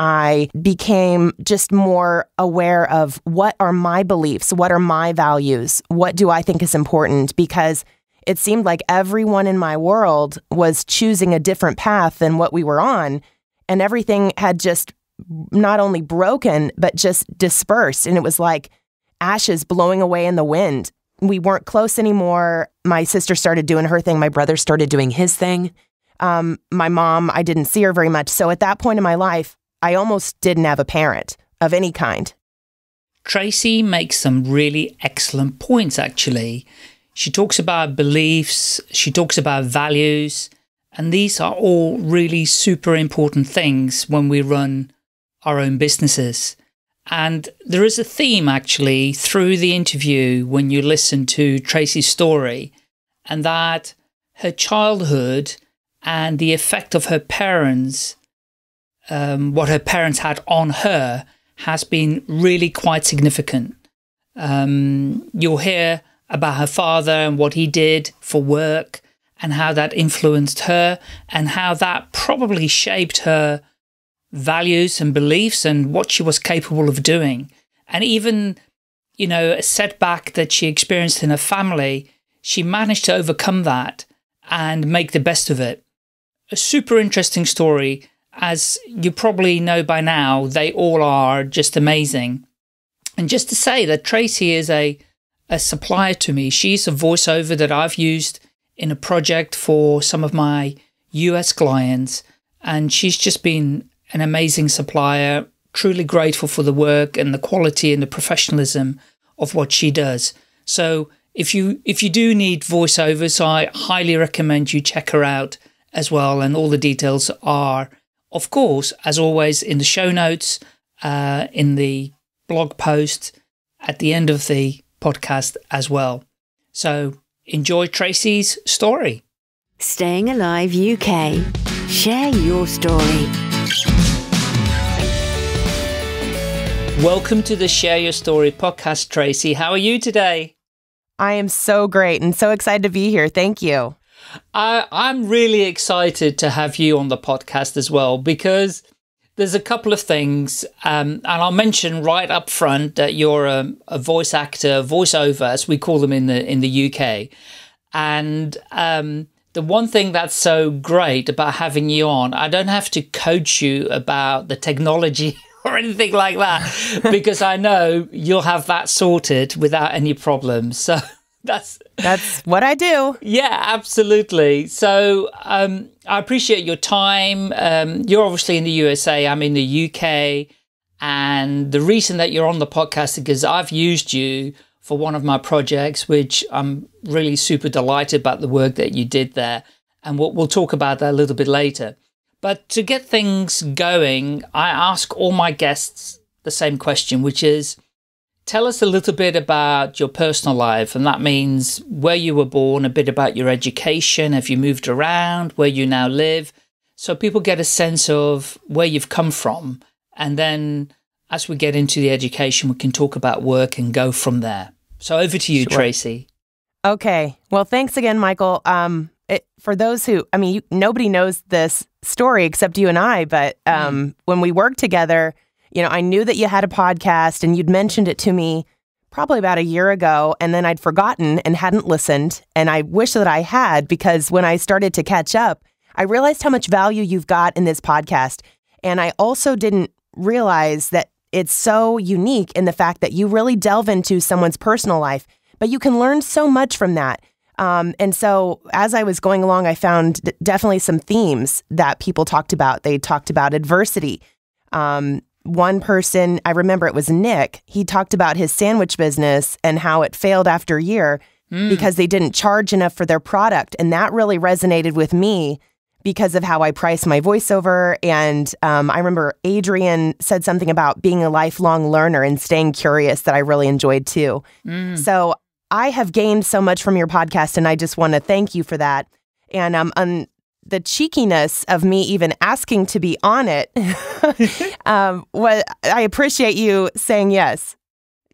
I became just more aware of what are my beliefs, what are my values, what do I think is important, because it seemed like everyone in my world was choosing a different path than what we were on, and everything had just not only broken, but just dispersed, and it was like ashes blowing away in the wind. We weren't close anymore. My sister started doing her thing. My brother started doing his thing. My mom, I didn't see her very much. So at that point in my life, I almost didn't have a parent of any kind. Tracy makes some really excellent points, actually. She talks about beliefs. She talks about values. And these are all really super important things when we run our own businesses. And there is a theme, actually, through the interview when you listen to Tracy's story, and that her childhood and the effect of her parents, what her parents had on her, has been really quite significant. You'll hear about her father and what he did for work and how that influenced her and how that probably shaped her values and beliefs and what she was capable of doing. And even, you know, a setback that she experienced in her family, she managed to overcome that and make the best of it. A super interesting story. As you probably know by now, they all are just amazing. And just to say that Tracy is a supplier to me. She's a voiceover that I've used in a project for some of my US clients, and she's just been an amazing supplier, truly grateful for the work and the quality and the professionalism of what she does. So if you do need voiceovers, I highly recommend you check her out as well. And all the details are, of course, as always, in the show notes, in the blog post, at the end of the podcast as well. So enjoy Tracy's story. Staying Alive UK. Share your story. Welcome to the Share Your Story podcast, Tracy. How are you today? I am so great and so excited to be here. Thank you. I'm really excited to have you on the podcast as well, because there's a couple of things, and I'll mention right up front that you're a voice actor, voiceover, as we call them in the UK. And the one thing that's so great about having you on, I don't have to coach you about the technology or anything like that, because I know you'll have that sorted without any problems. So that's what I do. Yeah, absolutely. So I appreciate your time. You're obviously in the USA, I'm in the UK, and the reason that you're on the podcast is because I've used you for one of my projects, which I'm really super delighted about the work that you did there, and we'll talk about that a little bit later. But to get things going, I ask all my guests the same question, which is, tell us a little bit about your personal life. And that means where you were born, a bit about your education, have you moved around, where you now live, so people get a sense of where you've come from. And then as we get into the education, we can talk about work and go from there. So over to you, sure. Tracy. Okay. Well, thanks again, Michael. For those who, I mean, nobody knows this story except you and I, but when we worked together, you know, I knew that you had a podcast and you'd mentioned it to me probably about a year ago, and then I'd forgotten and hadn't listened. And I wish that I had, because when I started to catch up, I realized how much value you've got in this podcast. And I also didn't realize that it's so unique in the fact that you really delve into someone's personal life, but you can learn so much from that. And so as I was going along, I found definitely some themes that people talked about. They talked about adversity. One person, I remember it was Nick, he talked about his sandwich business and how it failed after a year because they didn't charge enough for their product. And that really resonated with me because of how I price my voiceover. And I remember Adrian said something about being a lifelong learner and staying curious that I really enjoyed too. So I have gained so much from your podcast, and I just want to thank you for that. And the cheekiness of me even asking to be on it, I appreciate you saying yes.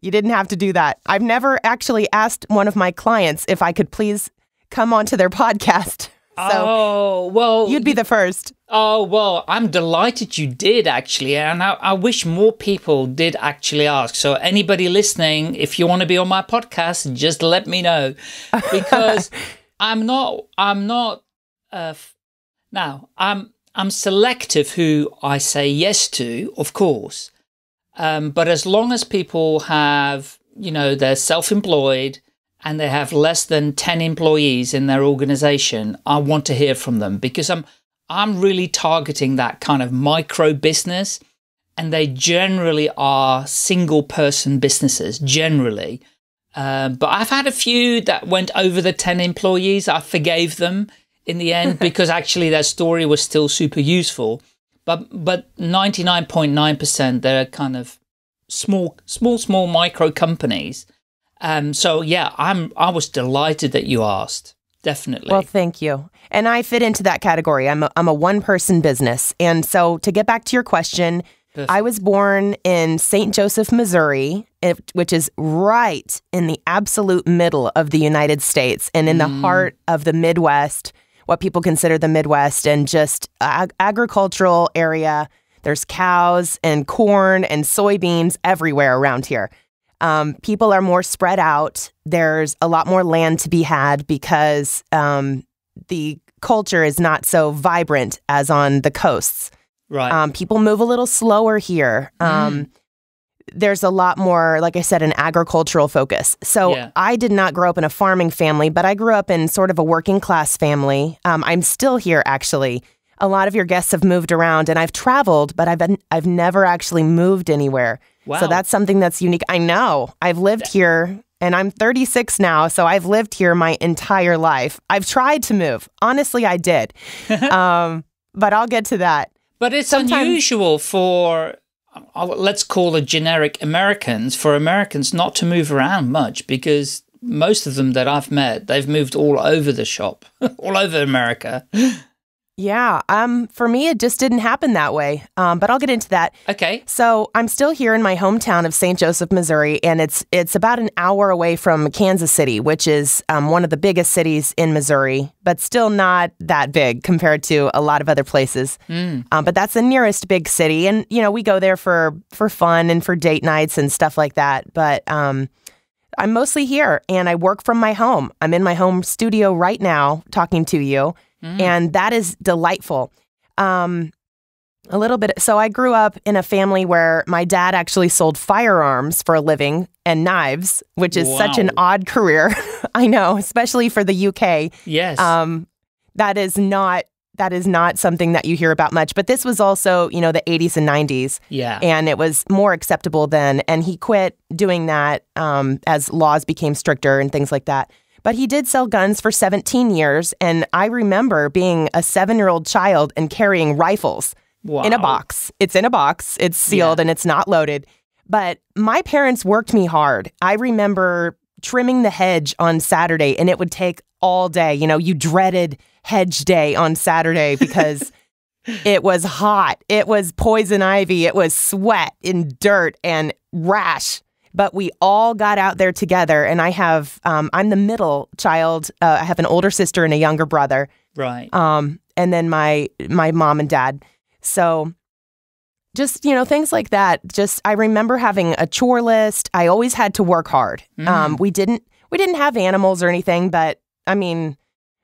You didn't have to do that. I've never actually asked one of my clients if I could please come onto their podcast. So you'd be the first. Oh, well, I'm delighted you did, actually. And I wish more people did actually ask. So anybody listening, if you want to be on my podcast, just let me know. Because I'm selective who I say yes to, of course. But as long as people have, you know, they're self-employed and they have less than 10 employees in their organization, I want to hear from them, because I'm really targeting that kind of micro business, and they generally are single person businesses generally. But I've had a few that went over the 10 employees. I forgave them in the end because actually their story was still super useful. But 99.9%, they're kind of small micro companies. So yeah, I was delighted that you asked. Definitely. Well, thank you. And I fit into that category. I'm a one-person business. And so to get back to your question, perfect. I was born in St. Joseph, Missouri, which is right in the absolute middle of the United States and in the heart of the Midwest, what people consider the Midwest, and just agricultural area. There's cows and corn and soybeans everywhere around here. People are more spread out. There's a lot more land to be had because the culture is not so vibrant as on the coasts. Right. People move a little slower here. There's a lot more, like I said, an agricultural focus. So yeah. I did not grow up in a farming family, but I grew up in sort of a working class family. I'm still here, actually. A lot of your guests have moved around, and I've traveled, but I've never actually moved anywhere. Wow. So that's something that's unique. I know. I've lived here, and I'm 36 now, so I've lived here my entire life. I've tried to move. Honestly, I did. But I'll get to that. But it's unusual for, let's call it generic Americans, for Americans not to move around much, because most of them that I've met, they've moved all over the shop, all over America. Yeah, for me, it just didn't happen that way, but I'll get into that. Okay. So I'm still here in my hometown of St. Joseph, Missouri, and it's about an hour away from Kansas City, which is one of the biggest cities in Missouri, but still not that big compared to a lot of other places. But that's the nearest big city, and you know we go there for fun and for date nights and stuff like that, but I'm mostly here, and I work from my home. I'm in my home studio right now talking to you. And that is delightful. A little bit. So I grew up in a family where my dad actually sold firearms for a living and knives, which is such an odd career. I know, especially for the UK. Yes. That is not something that you hear about much. But this was also, you know, the 80s and 90s. Yeah. And it was more acceptable then. And he quit doing that as laws became stricter and things like that. But he did sell guns for 17 years, and I remember being a 7-year-old child and carrying rifles in a box. It's in a box. It's sealed, and it's not loaded. But my parents worked me hard. I remember trimming the hedge on Saturday, and it would take all day. You know, you dreaded hedge day on Saturday because it was hot. It was poison ivy. It was sweat and dirt and rash. But we all got out there together, and I have, I'm the middle child. I have an older sister and a younger brother. Right. And then my mom and dad. So just, you know, things like that. Just, I remember having a chore list. I always had to work hard. We didn't have animals or anything, but I mean,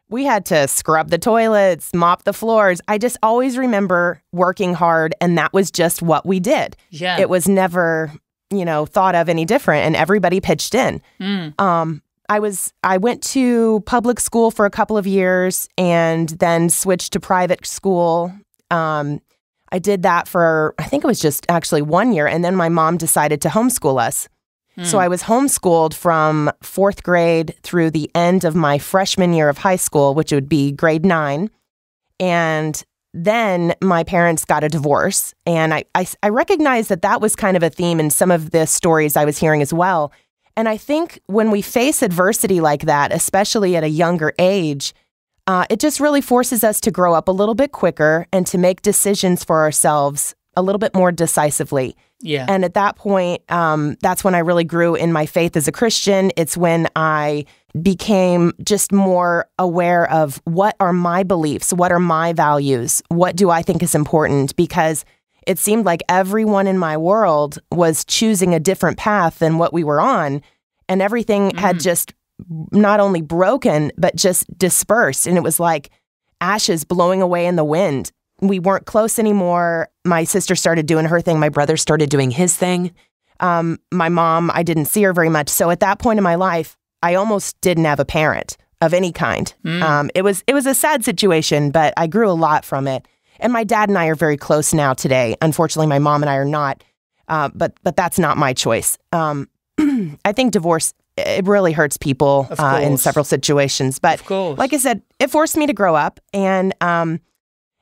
we had to scrub the toilets, mop the floors. I just always remember working hard, and that was just what we did. Yeah. It was never, you know, thought of any different, and everybody pitched in. I went to public school for a couple of years and then switched to private school. I did that for, I think it was just actually 1 year. And then my mom decided to homeschool us. So I was homeschooled from 4th grade through the end of my freshman year of high school, which would be grade 9. And then my parents got a divorce, and I recognized that was kind of a theme in some of the stories I was hearing as well. And I think when we face adversity like that, especially at a younger age, it just really forces us to grow up a little bit quicker and to make decisions for ourselves a little bit more decisively. Yeah. And at that point, that's when I really grew in my faith as a Christian. It's when I became just more aware of what are my beliefs, what are my values, what do I think is important, because it seemed like everyone in my world was choosing a different path than what we were on, and everything had just not only broken, but just dispersed, and it was like ashes blowing away in the wind. We weren't close anymore. My sister started doing her thing. My brother started doing his thing. My mom, I didn't see her very much. So at that point in my life, I almost didn't have a parent of any kind. It was a sad situation, but I grew a lot from it. And my dad and I are very close now today. Unfortunately, my mom and I are not, but that's not my choice. I think divorce, it really hurts people in several situations. But like I said, it forced me to grow up. And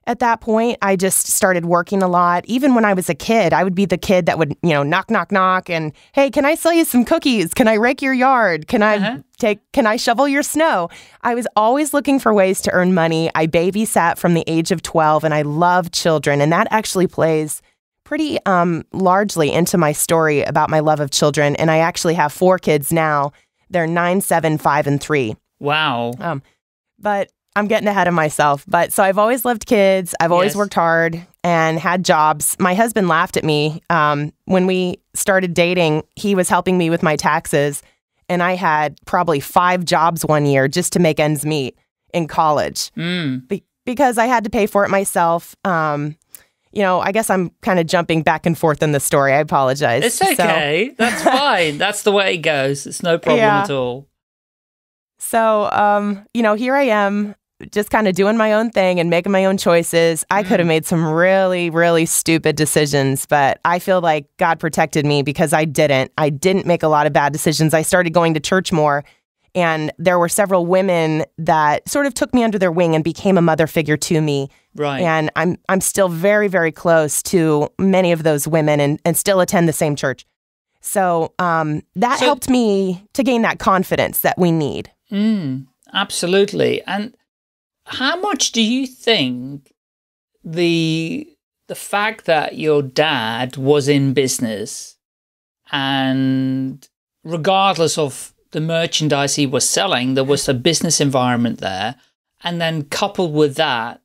at that point, I just started working a lot. Even when I was a kid, I would be the kid that would, you know, knock, knock, knock. And, hey, can I sell you some cookies? Can I rake your yard? Can I shovel your snow? I was always looking for ways to earn money. I babysat from the age of 12, and I love children. And that actually plays pretty largely into my story about my love of children. And I actually have 4 kids now. They're 9, 7, 5, and 3. Wow. But I'm getting ahead of myself. But so I've always loved kids. I've always worked hard and had jobs. My husband laughed at me. When we started dating, he was helping me with my taxes. And I had probably 5 jobs one year just to make ends meet in college because I had to pay for it myself. You know, I guess I'm kind of jumping back and forth in the story. I apologize. It's okay. So. That's fine. That's the way it goes. It's no problem at all. So, you know, here I am just kind of doing my own thing and making my own choices. I could have made some really, really stupid decisions, but I feel like God protected me because I didn't. I didn't make a lot of bad decisions. I started going to church more, and there were several women that sort of took me under their wing and became a mother figure to me. Right. And I'm still very, very close to many of those women and still attend the same church. So that helped me to gain that confidence that we need. Absolutely. And how much do you think the fact that your dad was in business, and regardless of the merchandise he was selling, there was a business environment there, and then coupled with that,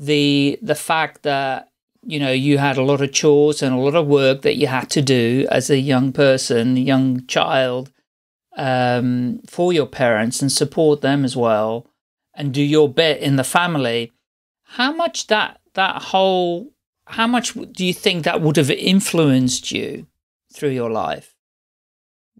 the fact that, you know, you had a lot of chores and a lot of work that you had to do as a young person, young child, for your parents and support them as well and do your bit in the family, how much how much do you think that would have influenced you through your life?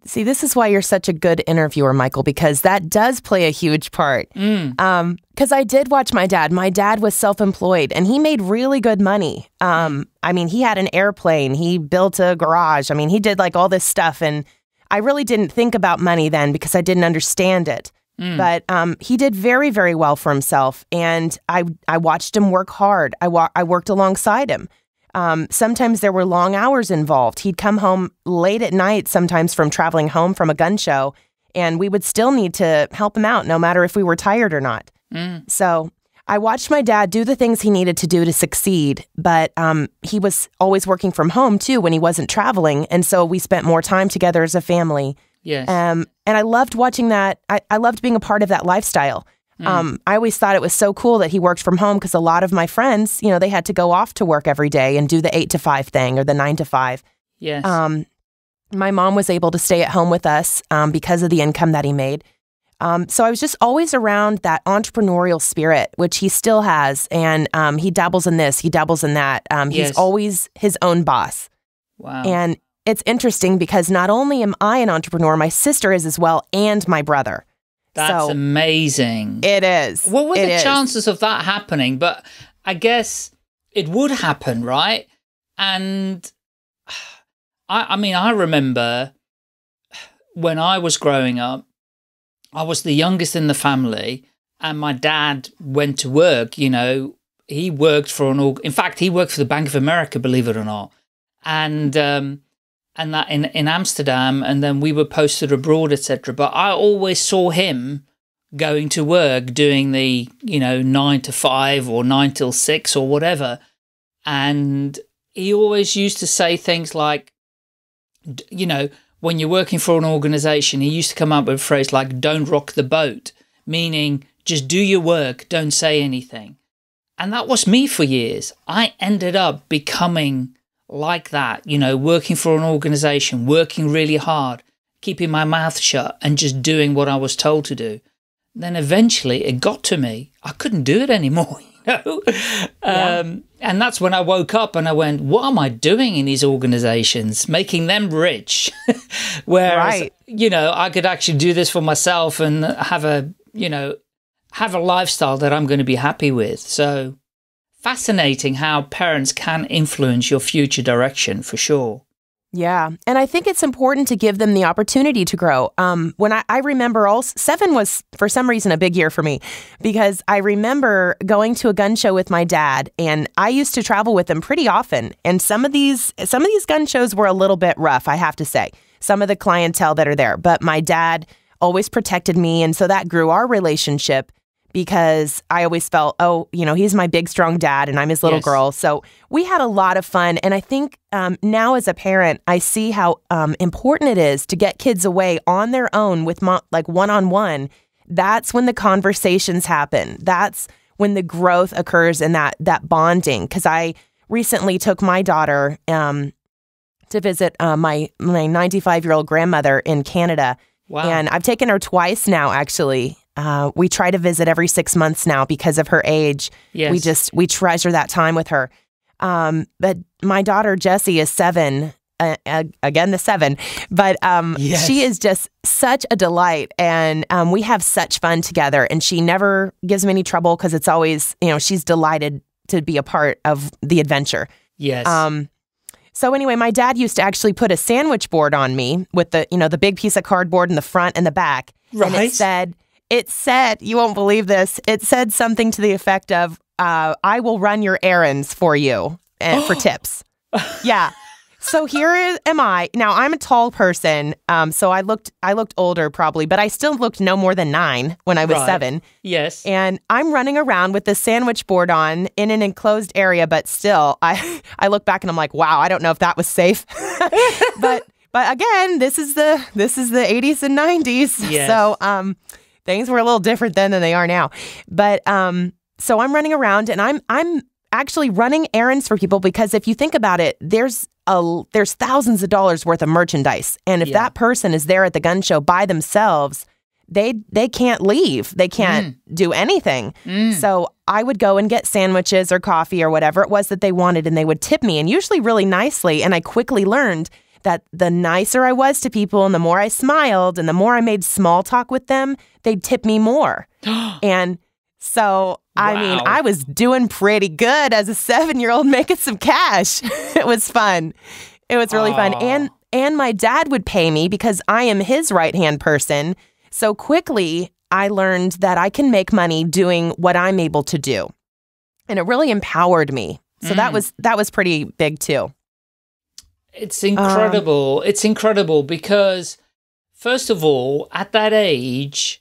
See, this is why you're such a good interviewer, Michael, because that does play a huge part. Because I did watch my dad. My dad was self-employed, and he made really good money. I mean, he had an airplane. He built a garage. I mean, he did like all this stuff. And I really didn't think about money then because I didn't understand it. But he did very, very well for himself. And I watched him work hard. I worked alongside him. Sometimes there were long hours involved. He'd come home late at night, sometimes from traveling home from a gun show, and we would still need to help him out no matter if we were tired or not. So I watched my dad do the things he needed to do to succeed, but he was always working from home too when he wasn't traveling. And so we spent more time together as a family. And I loved watching that. I loved being a part of that lifestyle. I always thought it was so cool that he worked from home because a lot of my friends, you know, they had to go off to work every day and do the 8 to 5 thing or the 9 to 5. My mom was able to stay at home with us because of the income that he made. So I was just always around that entrepreneurial spirit, which he still has. And he dabbles in this, he dabbles in that. He's always his own boss. Wow. And it's interesting because not only am I an entrepreneur, my sister is as well, and my brother. That's amazing. It is. What were the chances of that happening? But I guess it would happen, right? And I mean, I remember when I was growing up, I was the youngest in the family, and my dad went to work. You know, he worked for in fact, he worked for the Bank of America, believe it or not, and that in Amsterdam, and then we were posted abroad, etc. But I always saw him going to work, doing the, you know, 9 to 5 or 9 till 6 or whatever. And he always used to say things like, you know, when you're working for an organization, he used to come up with a phrase like, don't rock the boat, meaning just do your work, don't say anything. And that was me for years. I ended up becoming like that, you know, working for an organization, working really hard, keeping my mouth shut and just doing what I was told to do. And then eventually it got to me. I couldn't do it anymore, you know. Yeah. And that's when I woke up and I went, what am I doing in these organizations, making them rich? Whereas, right. you know, I could actually do this for myself and have a, you know, have a lifestyle that I'm going to be happy with. So fascinating how parents can influence your future direction for sure. Yeah. And I think it's important to give them the opportunity to grow. When I remember seven was for some reason a big year for me, because I remember going to a gun show with my dad, and I used to travel with him pretty often. And some of these gun shows were a little bit rough, I have to say, some of the clientele that are there. But my dad always protected me. And so that grew our relationship, because I always felt, oh, you know, he's my big, strong dad and I'm his little yes. girl. So we had a lot of fun. And I think now as a parent, I see how important it is to get kids away on their own with one-on-one. That's when the conversations happen. That's when the growth occurs and that bonding. Because I recently took my daughter to visit my 95-year-old grandmother in Canada. Wow. And I've taken her twice now, actually. We try to visit every 6 months now because of her age. Yes. We treasure that time with her. But my daughter, Jessie, is seven, again, the seven, but yes. she is just such a delight. And we have such fun together, and she never gives me any trouble because it's always, you know, she's delighted to be a part of the adventure. Yes. So anyway, my dad used to actually put a sandwich board on me with the, you know, the big piece of cardboard in the front and the back. Right. And it said... you won't believe this, it said something to the effect of, I will run your errands for you and for tips. Yeah. So here am I. Now, I'm a tall person, so I looked older probably, but I still looked no more than 9 when I was right. 7. Yes. And I'm running around with this sandwich board on in an enclosed area, but still, I look back and I'm like, wow, I don't know if that was safe. But again, this is the 80s and 90s. Yes. So, things were a little different then than they are now. But so I'm running around, and I'm actually running errands for people, because if you think about it, there's thousands of dollars worth of merchandise. And if yeah. that person is there at the gun show by themselves, they can't leave. They can't do anything. So I would go and get sandwiches or coffee or whatever it was that they wanted, and they would tip me, and usually really nicely. And I quickly learned that the nicer I was to people, and the more I smiled, and the more I made small talk with them, they'd tip me more. And so, I wow. mean, I was doing pretty good as a 7-year-old making some cash. It was fun. It was really fun. And my dad would pay me because I am his right-hand person. So quickly, I learned that I can make money doing what I'm able to do. And it really empowered me. So that was pretty big, too. It's incredible. It's incredible because, first of all, at that age,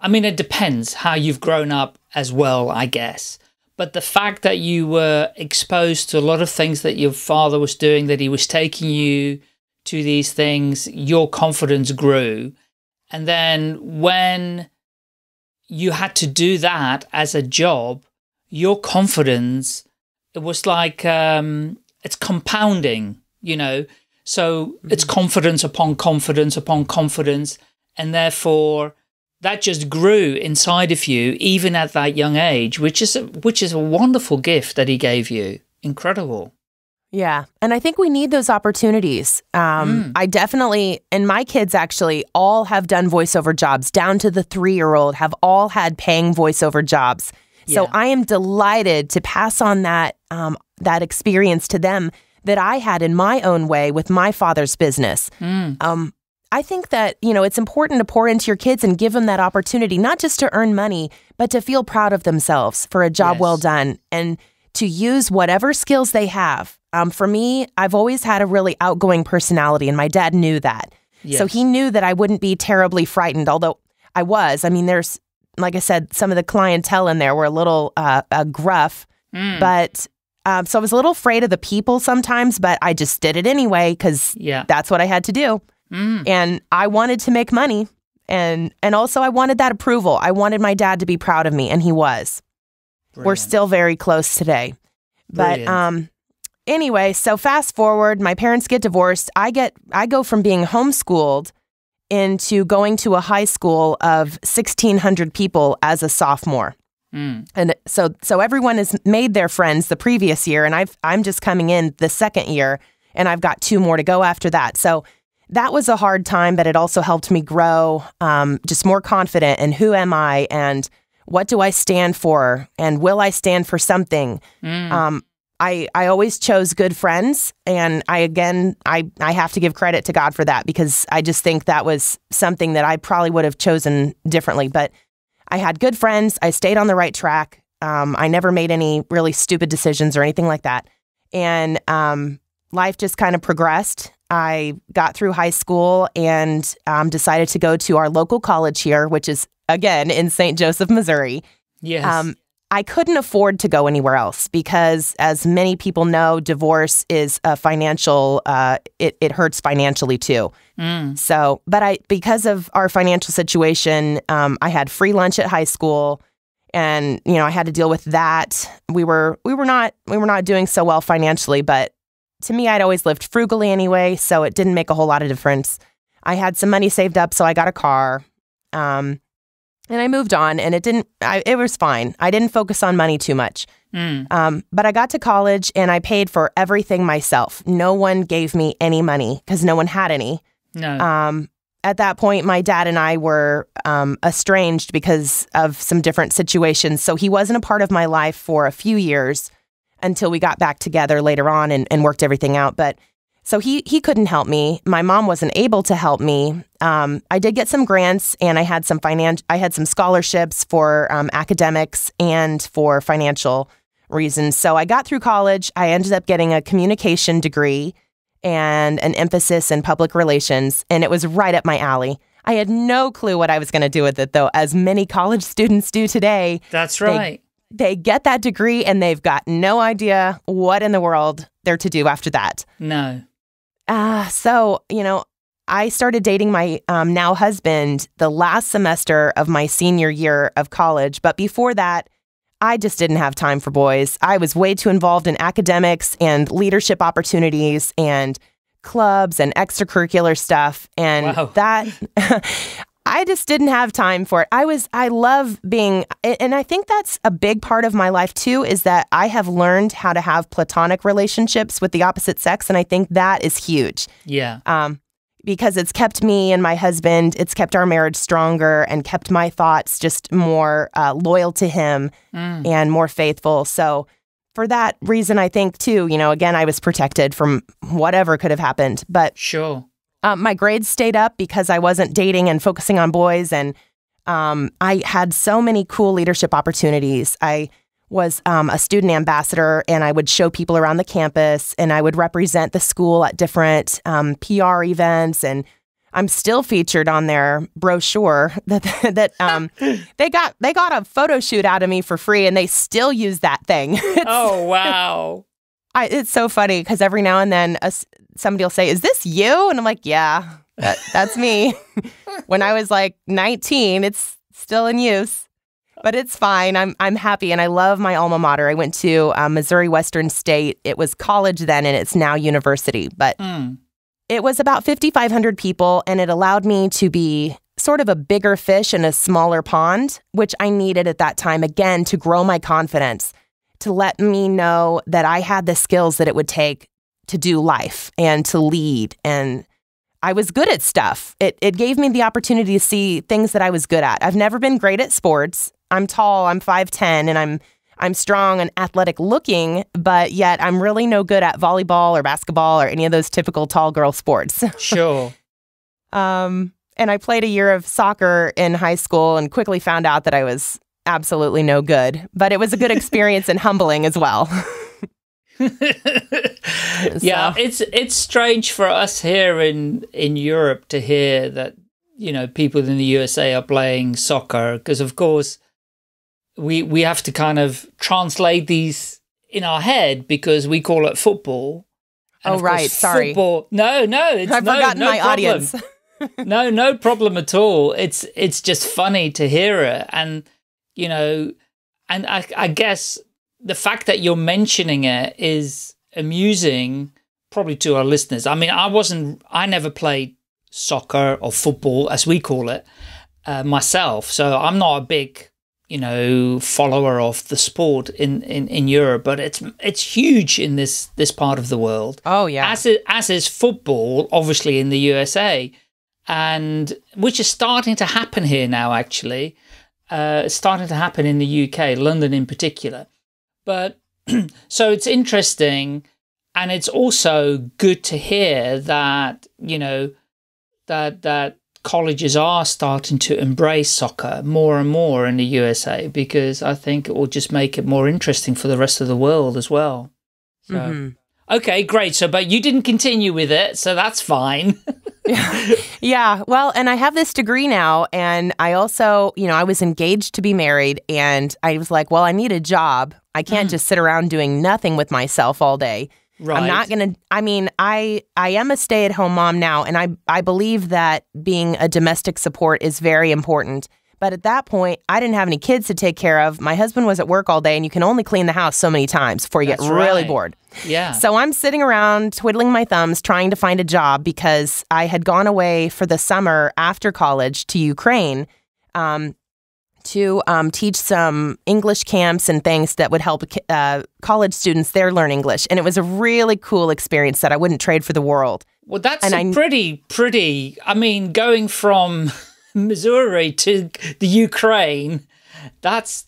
I mean, it depends how you've grown up as well, I guess. But the fact that you were exposed to a lot of things that your father was doing, that he was taking you to these things, your confidence grew. And then when you had to do that as a job, your confidence, it was like... it's compounding, you know, so it's confidence upon confidence upon confidence. And therefore, that just grew inside of you, even at that young age, which is a wonderful gift that he gave you. Incredible. Yeah. And I think we need those opportunities. I definitely, and my kids actually all have done voiceover jobs, down to the 3-year-old, have all had paying voiceover jobs. So yeah. I am delighted to pass on that experience to them that I had in my own way with my father's business. I think that, you know, it's important to pour into your kids and give them that opportunity, not just to earn money, but to feel proud of themselves for a job yes. well done, and to use whatever skills they have. For me, I've always had a really outgoing personality, and my dad knew that. Yes. So he knew that I wouldn't be terribly frightened, although I was. I mean, there's, like I said, some of the clientele in there were a little gruff, but So I was a little afraid of the people sometimes, but I just did it anyway because that's what I had to do. Mm. And I wanted to make money. And also I wanted that approval. I wanted my dad to be proud of me, and he was. Brilliant. We're still very close today. Brilliant. But anyway, so fast forward, my parents get divorced. I go from being homeschooled into going to a high school of 1,600 people as a sophomore. Mm. And so everyone has made their friends the previous year, and I'm just coming in the second year, and I've got two more to go after that. So that was a hard time, but it also helped me grow, just more confident in who am I and what do I stand for, and will I stand for something? Mm. I always chose good friends, and I have to give credit to God for that, because I just think that was something that I probably would have chosen differently, but I had good friends. I stayed on the right track. I never made any really stupid decisions or anything like that. And life just kind of progressed. I got through high school and decided to go to our local college here, which is, again, in St. Joseph, Missouri. Yes. I couldn't afford to go anywhere else because, as many people know, divorce is a financial, it hurts financially too. Mm. So, but because of our financial situation, I had free lunch at high school, and, you know, I had to deal with that. We were not doing so well financially, but to me, I'd always lived frugally anyway, so it didn't make a whole lot of difference. I had some money saved up, so I got a car. And I moved on, and it was fine. I didn't focus on money too much. Mm. But I got to college, and I paid for everything myself. No one gave me any money because no one had any. No. At that point, my dad and I were estranged because of some different situations. So he wasn't a part of my life for a few years until we got back together later on and worked everything out. But so he couldn't help me. My mom wasn't able to help me. I did get some grants, and I had some scholarships for academics and for financial reasons. So I got through college. I ended up getting a communication degree and an emphasis in public relations, and it was right up my alley. I had no clue what I was going to do with it, though, as many college students do today. That's right. They get that degree, and they've got no idea what in the world they're to do after that. No. So, you know, I started dating my now husband the last semester of my senior year of college. But before that, I just didn't have time for boys. I was way too involved in academics and leadership opportunities and clubs and extracurricular stuff. And wow. I just didn't have time for it. I love being, and I think that's a big part of my life too, is that I have learned how to have platonic relationships with the opposite sex. And I think that is huge. Yeah. Because it's kept me and my husband, it's kept our marriage stronger and kept my thoughts just more loyal to him and more faithful. So for that reason, I think too, you know, again, I was protected from whatever could have happened, but sure. My grades stayed up because I wasn't dating and focusing on boys, and I had so many cool leadership opportunities. I was a student ambassador, and I would show people around the campus, and I would represent the school at different PR events, and I'm still featured on their brochure that they got a photo shoot out of me for free, and they still use that thing. Oh, wow. It's so funny because every now and then somebody will say, "Is this you?" And I'm like, "Yeah, that's me." When I was like 19, it's still in use, but it's fine. I'm happy, and I love my alma mater. I went to Missouri Western State. It was college then, and it's now university. But it was about 5,500 people, and it allowed me to be sort of a bigger fish in a smaller pond, which I needed at that time, again, to grow my confidence, to let me know that I had the skills that it would take to do life and to lead. And I was good at stuff. It gave me the opportunity to see things that I was good at. I've never been great at sports. I'm tall, I'm 5'10", and I'm strong and athletic looking, but yet I'm really no good at volleyball or basketball or any of those typical tall girl sports. Sure. And I played a year of soccer in high school and quickly found out that I was absolutely no good, but it was a good experience and humbling as well. Yeah, it's strange for us here in Europe to hear that, you know, people in the USA are playing soccer, because of course we have to kind of translate these in our head because we call it football. And football, I've forgotten my audience. No problem at all. It's just funny to hear it. And, you know, and I guess the fact that you're mentioning it is amusing probably to our listeners. I mean, I never played soccer or football, as we call it, myself. So I'm not a big, you know, follower of the sport in Europe, but it's huge in this part of the world. Oh yeah. As is football, obviously, in the USA, and which is starting to happen here now, actually. It's starting to happen in the UK, London in particular. But so it's interesting, and it's also good to hear that, you know, that colleges are starting to embrace soccer more and more in the USA, because I think it will just make it more interesting for the rest of the world as well. So, okay, great. So, but you didn't continue with it, so that's fine. Yeah. Well, and I have this degree now, and I also, you know, I was engaged to be married, and I was like, well, I need a job. I can't just sit around doing nothing with myself all day. Right. I'm not going to, I mean, I am a stay-at-home mom now, and I believe that being a domestic support is very important. But at that point, I didn't have any kids to take care of. My husband was at work all day, and you can only clean the house so many times before you get really bored. Yeah. So I'm sitting around twiddling my thumbs trying to find a job, because I had gone away for the summer after college to Ukraine to teach some English camps and things that would help college students there learn English. And it was a really cool experience that I wouldn't trade for the world. Well, that's pretty, I mean, going from Missouri to the Ukraine, that's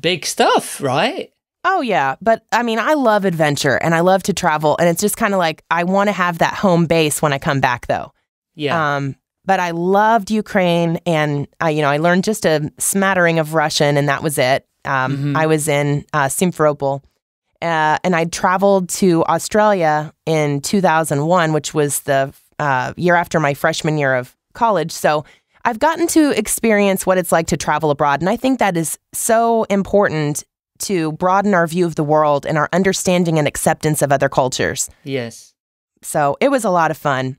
big stuff, right? Oh, yeah. But I mean, I love adventure and I love to travel. And it's just kind of like, I want to have that home base when I come back, though. Yeah. But I loved Ukraine, and you know, I learned just a smattering of Russian, and that was it. I was in Simferopol, and I traveled to Australia in 2001, which was the year after my freshman year of college. So I've gotten to experience what it's like to travel abroad, and I think that is so important to broaden our view of the world and our understanding and acceptance of other cultures. Yes. So it was a lot of fun.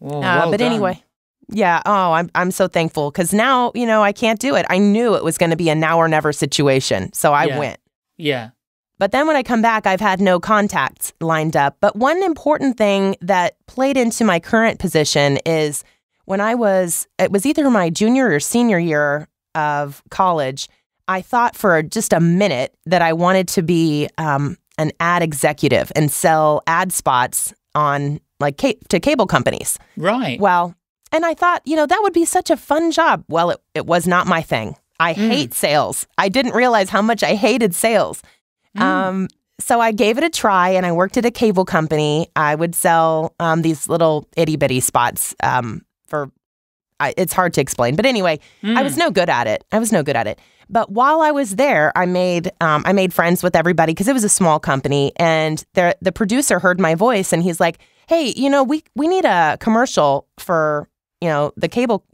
Well, but anyway. Yeah. Oh, I'm so thankful, because now, you know, I can't do it. I knew it was going to be a now or never situation. So I went. Yeah. But then when I come back, I've had no contacts lined up. But one important thing that played into my current position is when it was either my junior or senior year of college, I thought for just a minute that I wanted to be an ad executive and sell ad spots on like to cable companies. Right. Well, and I thought, you know, that would be such a fun job. Well, it was not my thing. I hate sales. I didn't realize how much I hated sales. So I gave it a try, and I worked at a cable company. I would sell these little itty-bitty spots it's hard to explain. But anyway, I was no good at it. But while I was there, I made friends with everybody, because it was a small company. And the producer heard my voice, and he's like, hey, you know, we need a commercial for, you know, the cable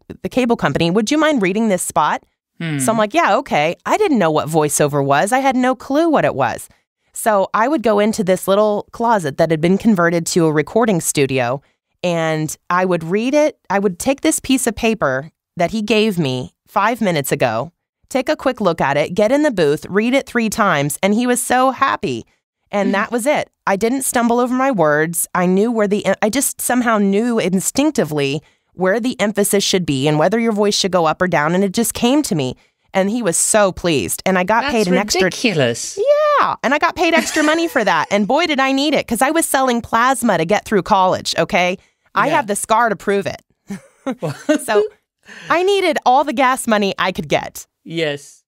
company. Would you mind reading this spot? So I'm like, yeah, okay. I didn't know what voiceover was. I had no clue what it was. So I would go into this little closet that had been converted to a recording studio, and I would read it. I would take this piece of paper that he gave me 5 minutes ago, take a quick look at it, get in the booth, read it 3 times, and he was so happy. And that was it. I didn't stumble over my words. I just somehow knew instinctively where the emphasis should be and whether your voice should go up or down, and it just came to me. And he was so pleased. And I got paid an extra— That's ridiculous. Yeah. And I got paid extra money for that. And boy, did I need it, because I was selling plasma to get through college, okay? I have the scar to prove it. So I needed all the gas money I could get. Yes.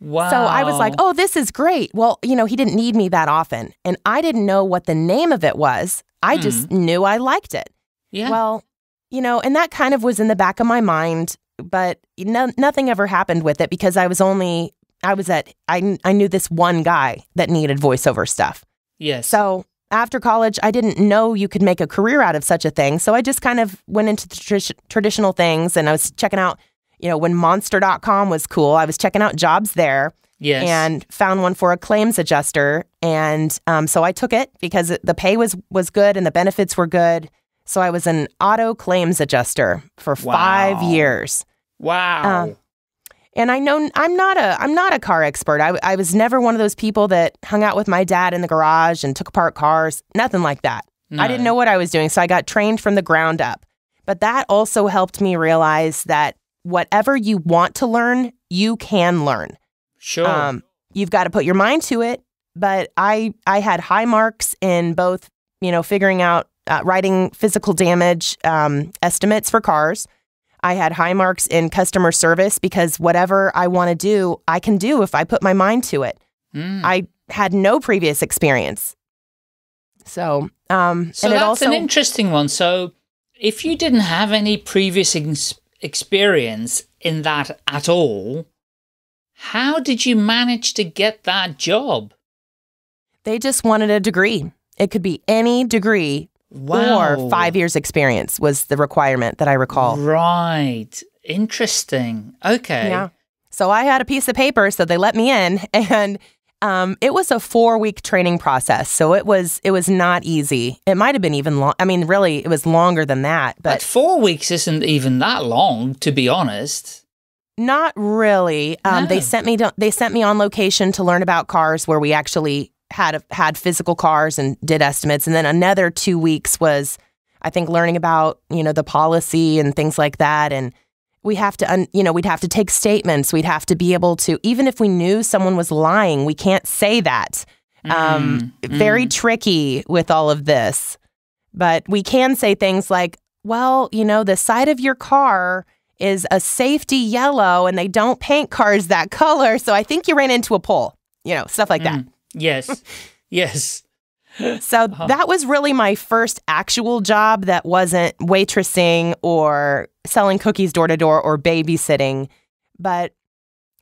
Wow. So I was like, oh, this is great. Well, you know, he didn't need me that often. And I didn't know what the name of it was. I just knew I liked it. Yeah. Well, you know, and that kind of was in the back of my mind, but nothing ever happened with it, because I knew this one guy that needed voiceover stuff. Yes. So after college, I didn't know you could make a career out of such a thing. So I just kind of went into the traditional things, and I was checking out, you know, when Monster.com was cool, I was checking out jobs there. Yes. And found one for a claims adjuster. And so I took it because the pay was good and the benefits were good. So I was an auto claims adjuster for 5 years. Wow. And I know I'm not a car expert. I was never one of those people that hung out with my dad in the garage and took apart cars. Nothing like that. No. I didn't know what I was doing. So I got trained from the ground up. But that also helped me realize that whatever you want to learn, you can learn. Sure. You've got to put your mind to it. But I had high marks in both, you know, figuring out writing physical damage estimates for cars. I had high marks in customer service because whatever I want to do, I can do if I put my mind to it. Mm. I had no previous experience. So, and that's also an interesting one. So if you didn't have any previous experience in that at all, how did you manage to get that job? They just wanted a degree. It could be any degree. Wow. Or 5 years experience was the requirement that I recall. Right. Interesting. Okay. Yeah. So I had a piece of paper, so they let me in, and it was a 4-week training process. So it was not easy. It might have been even long. I mean, really, it was longer than that. But 4 weeks isn't even that long, to be honest. Not really. No. They sent me on location to learn about cars, where we actually had physical cars and did estimates. And then another 2 weeks was, I think, learning about, you know, the policy and things like that. And we have to, we'd have to take statements. We'd have to be able to, even if we knew someone was lying, we can't say that. Very tricky with all of this. But we can say things like, well, you know, the side of your car is a safety yellow and they don't paint cars that color. So I think you ran into a pole, you know, stuff like that. Yes. Yes. So that was really my first actual job that wasn't waitressing or selling cookies door to door or babysitting. But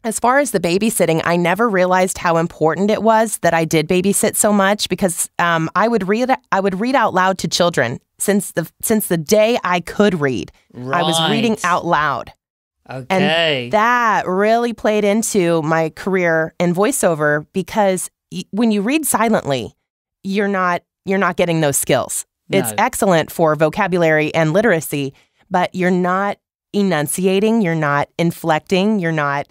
as far as the babysitting, I never realized how important it was that I did babysit so much, because I would read out loud to children since the day I could read. Right. I was reading out loud. Okay. And that really played into my career in voiceover, because when you read silently, you're not getting those skills. No. It's excellent for vocabulary and literacy, but you're not enunciating, you're not inflecting, you're not,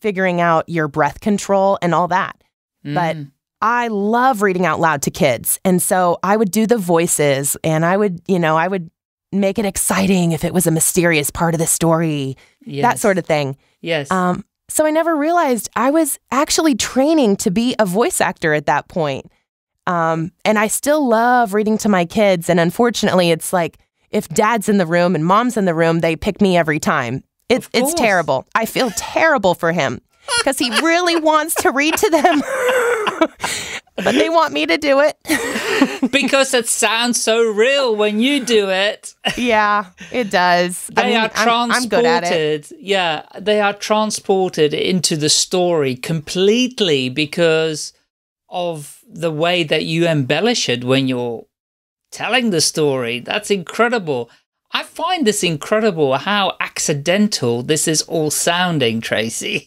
figuring out your breath control and all that. Mm. But I love reading out loud to kids. And so I would do the voices, and I would make it exciting if it was a mysterious part of the story, yes, that sort of thing. Yes. So I never realized I was actually training to be a voice actor at that point. And I still love reading to my kids. And unfortunately, it's like if dad's in the room and mom's in the room, they pick me every time. It's terrible. I feel terrible for him because he really wants to read to them. But they want me to do it. Because it sounds so real when you do it. Yeah, it does. I mean, are transported. I'm good at it. Yeah, they are transported into the story completely because of the way that you embellish it when you're telling the story. That's incredible. I find this incredible how accidental this is all sounding, Tracy.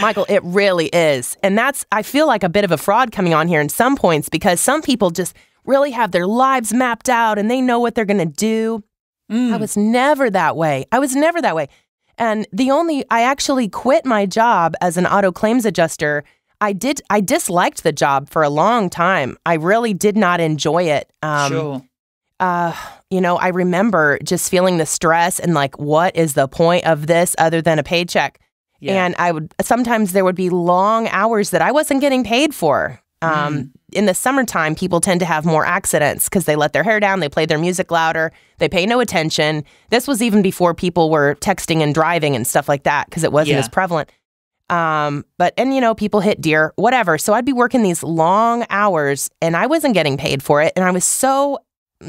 Michael, it really is. And that's, I feel like a bit of a fraud coming on here in some points, because some people just really have their lives mapped out and they know what they're going to do. Mm. I was never that way. And I actually quit my job as an auto claims adjuster. I disliked the job for a long time. I really did not enjoy it. Sure. I remember just feeling the stress and like, what is the point of this other than a paycheck? Yeah. And sometimes there would be long hours that I wasn't getting paid for. In the summertime, people tend to have more accidents because they let their hair down, they play their music louder, they pay no attention. This was even before people were texting and driving and stuff like that, because it wasn't as prevalent. People hit deer, whatever. So I'd be working these long hours and I wasn't getting paid for it. And I was so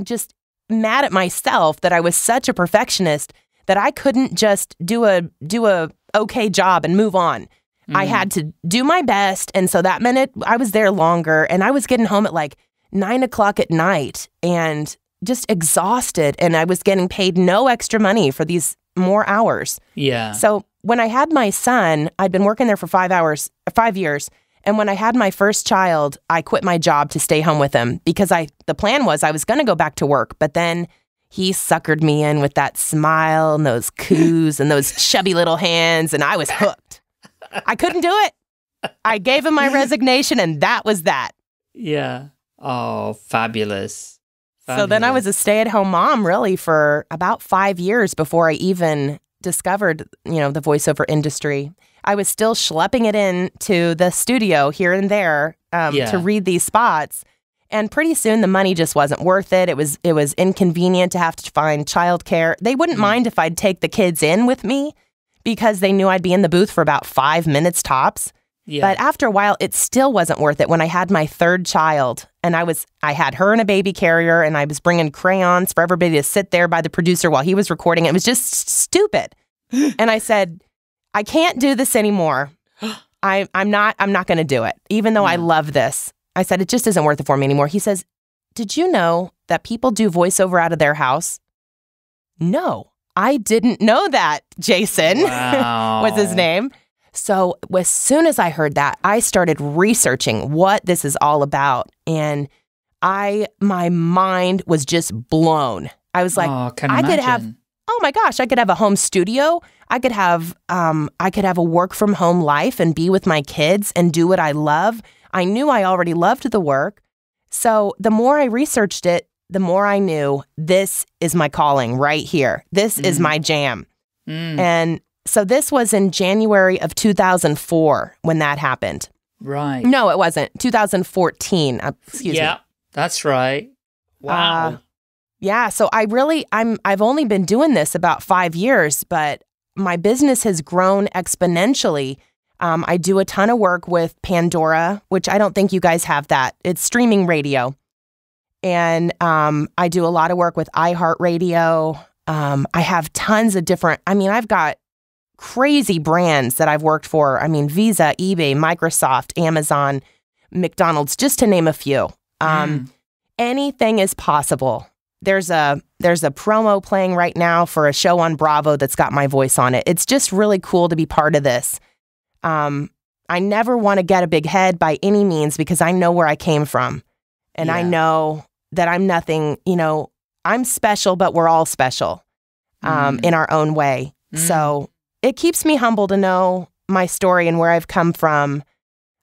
just mad at myself that I was such a perfectionist that I couldn't just do a okay job and move on. I had to do my best, and so that meant I was there longer, and I was getting home at like 9 o'clock at night and just exhausted, and I was getting paid no extra money for these more hours. Yeah. So when I had my son, I'd been working there for 5 years. And when I had my first child, I quit my job to stay home with him because the plan was I was going to go back to work. But then he suckered me in with that smile and those coos and those chubby little hands. And I was hooked. I couldn't do it. I gave him my resignation and that was that. Yeah. Oh, fabulous. Fabulous. So then I was a stay-at-home mom really for about 5 years before I even discovered, you know, the voiceover industry. I was still schlepping it in to the studio here and there to read these spots. And pretty soon the money just wasn't worth it. It was inconvenient to have to find childcare. They wouldn't mind if I'd take the kids in with me because they knew I'd be in the booth for about 5 minutes tops. Yeah. But after a while, it still wasn't worth it when I had my third child. And I had her in a baby carrier and I was bringing crayons for everybody to sit there by the producer while he was recording. It was just stupid. And I said, I can't do this anymore. I'm not going to do it, even though I love this. I said, it just isn't worth it for me anymore. He says, did you know that people do voiceover out of their house? No, I didn't know that, Jason. Wow. Was his name. So as soon as I heard that, I started researching what this is all about. And my mind was just blown. I was like, I could have a home studio. I could have a work from home life and be with my kids and do what I love. I knew I already loved the work. So the more I researched it, the more I knew this is my calling right here. This is my jam. And so this was in January of 2004 when that happened. Right. No, it wasn't. 2014. Excuse me. Yeah, that's right. Wow. Yeah, so I've only been doing this about 5 years, but my business has grown exponentially. I do a ton of work with Pandora, which I don't think you guys have that. It's streaming radio. And I do a lot of work with iHeartRadio. I have tons of different, I've got crazy brands that I've worked for. Visa, eBay, Microsoft, Amazon, McDonald's, just to name a few. Anything is possible. There's a promo playing right now for a show on Bravo that's got my voice on it. It's just really cool to be part of this. I never want to get a big head by any means because I know where I came from. And I know that I'm nothing, I'm special, but we're all special in our own way. So it keeps me humble to know my story and where I've come from.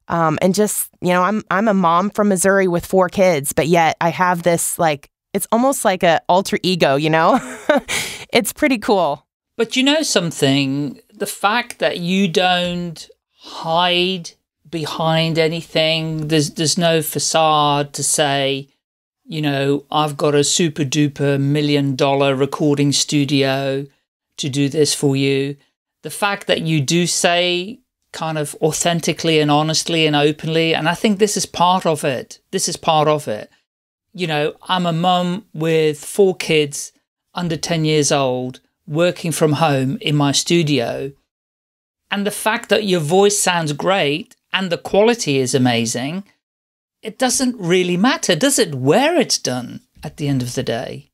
And just, I'm a mom from Missouri with 4 kids, but yet I have this it's almost like an alter ego, It's pretty cool. But you know something? The fact that you don't hide behind anything, there's no facade to say, I've got a super duper $1 million recording studio to do this for you. The fact that you do say kind of authentically and honestly and openly, and I think this is part of it. I'm a mum with 4 kids under 10 years old working from home in my studio. And the fact that your voice sounds great and the quality is amazing, it doesn't really matter, does it, where it's done at the end of the day?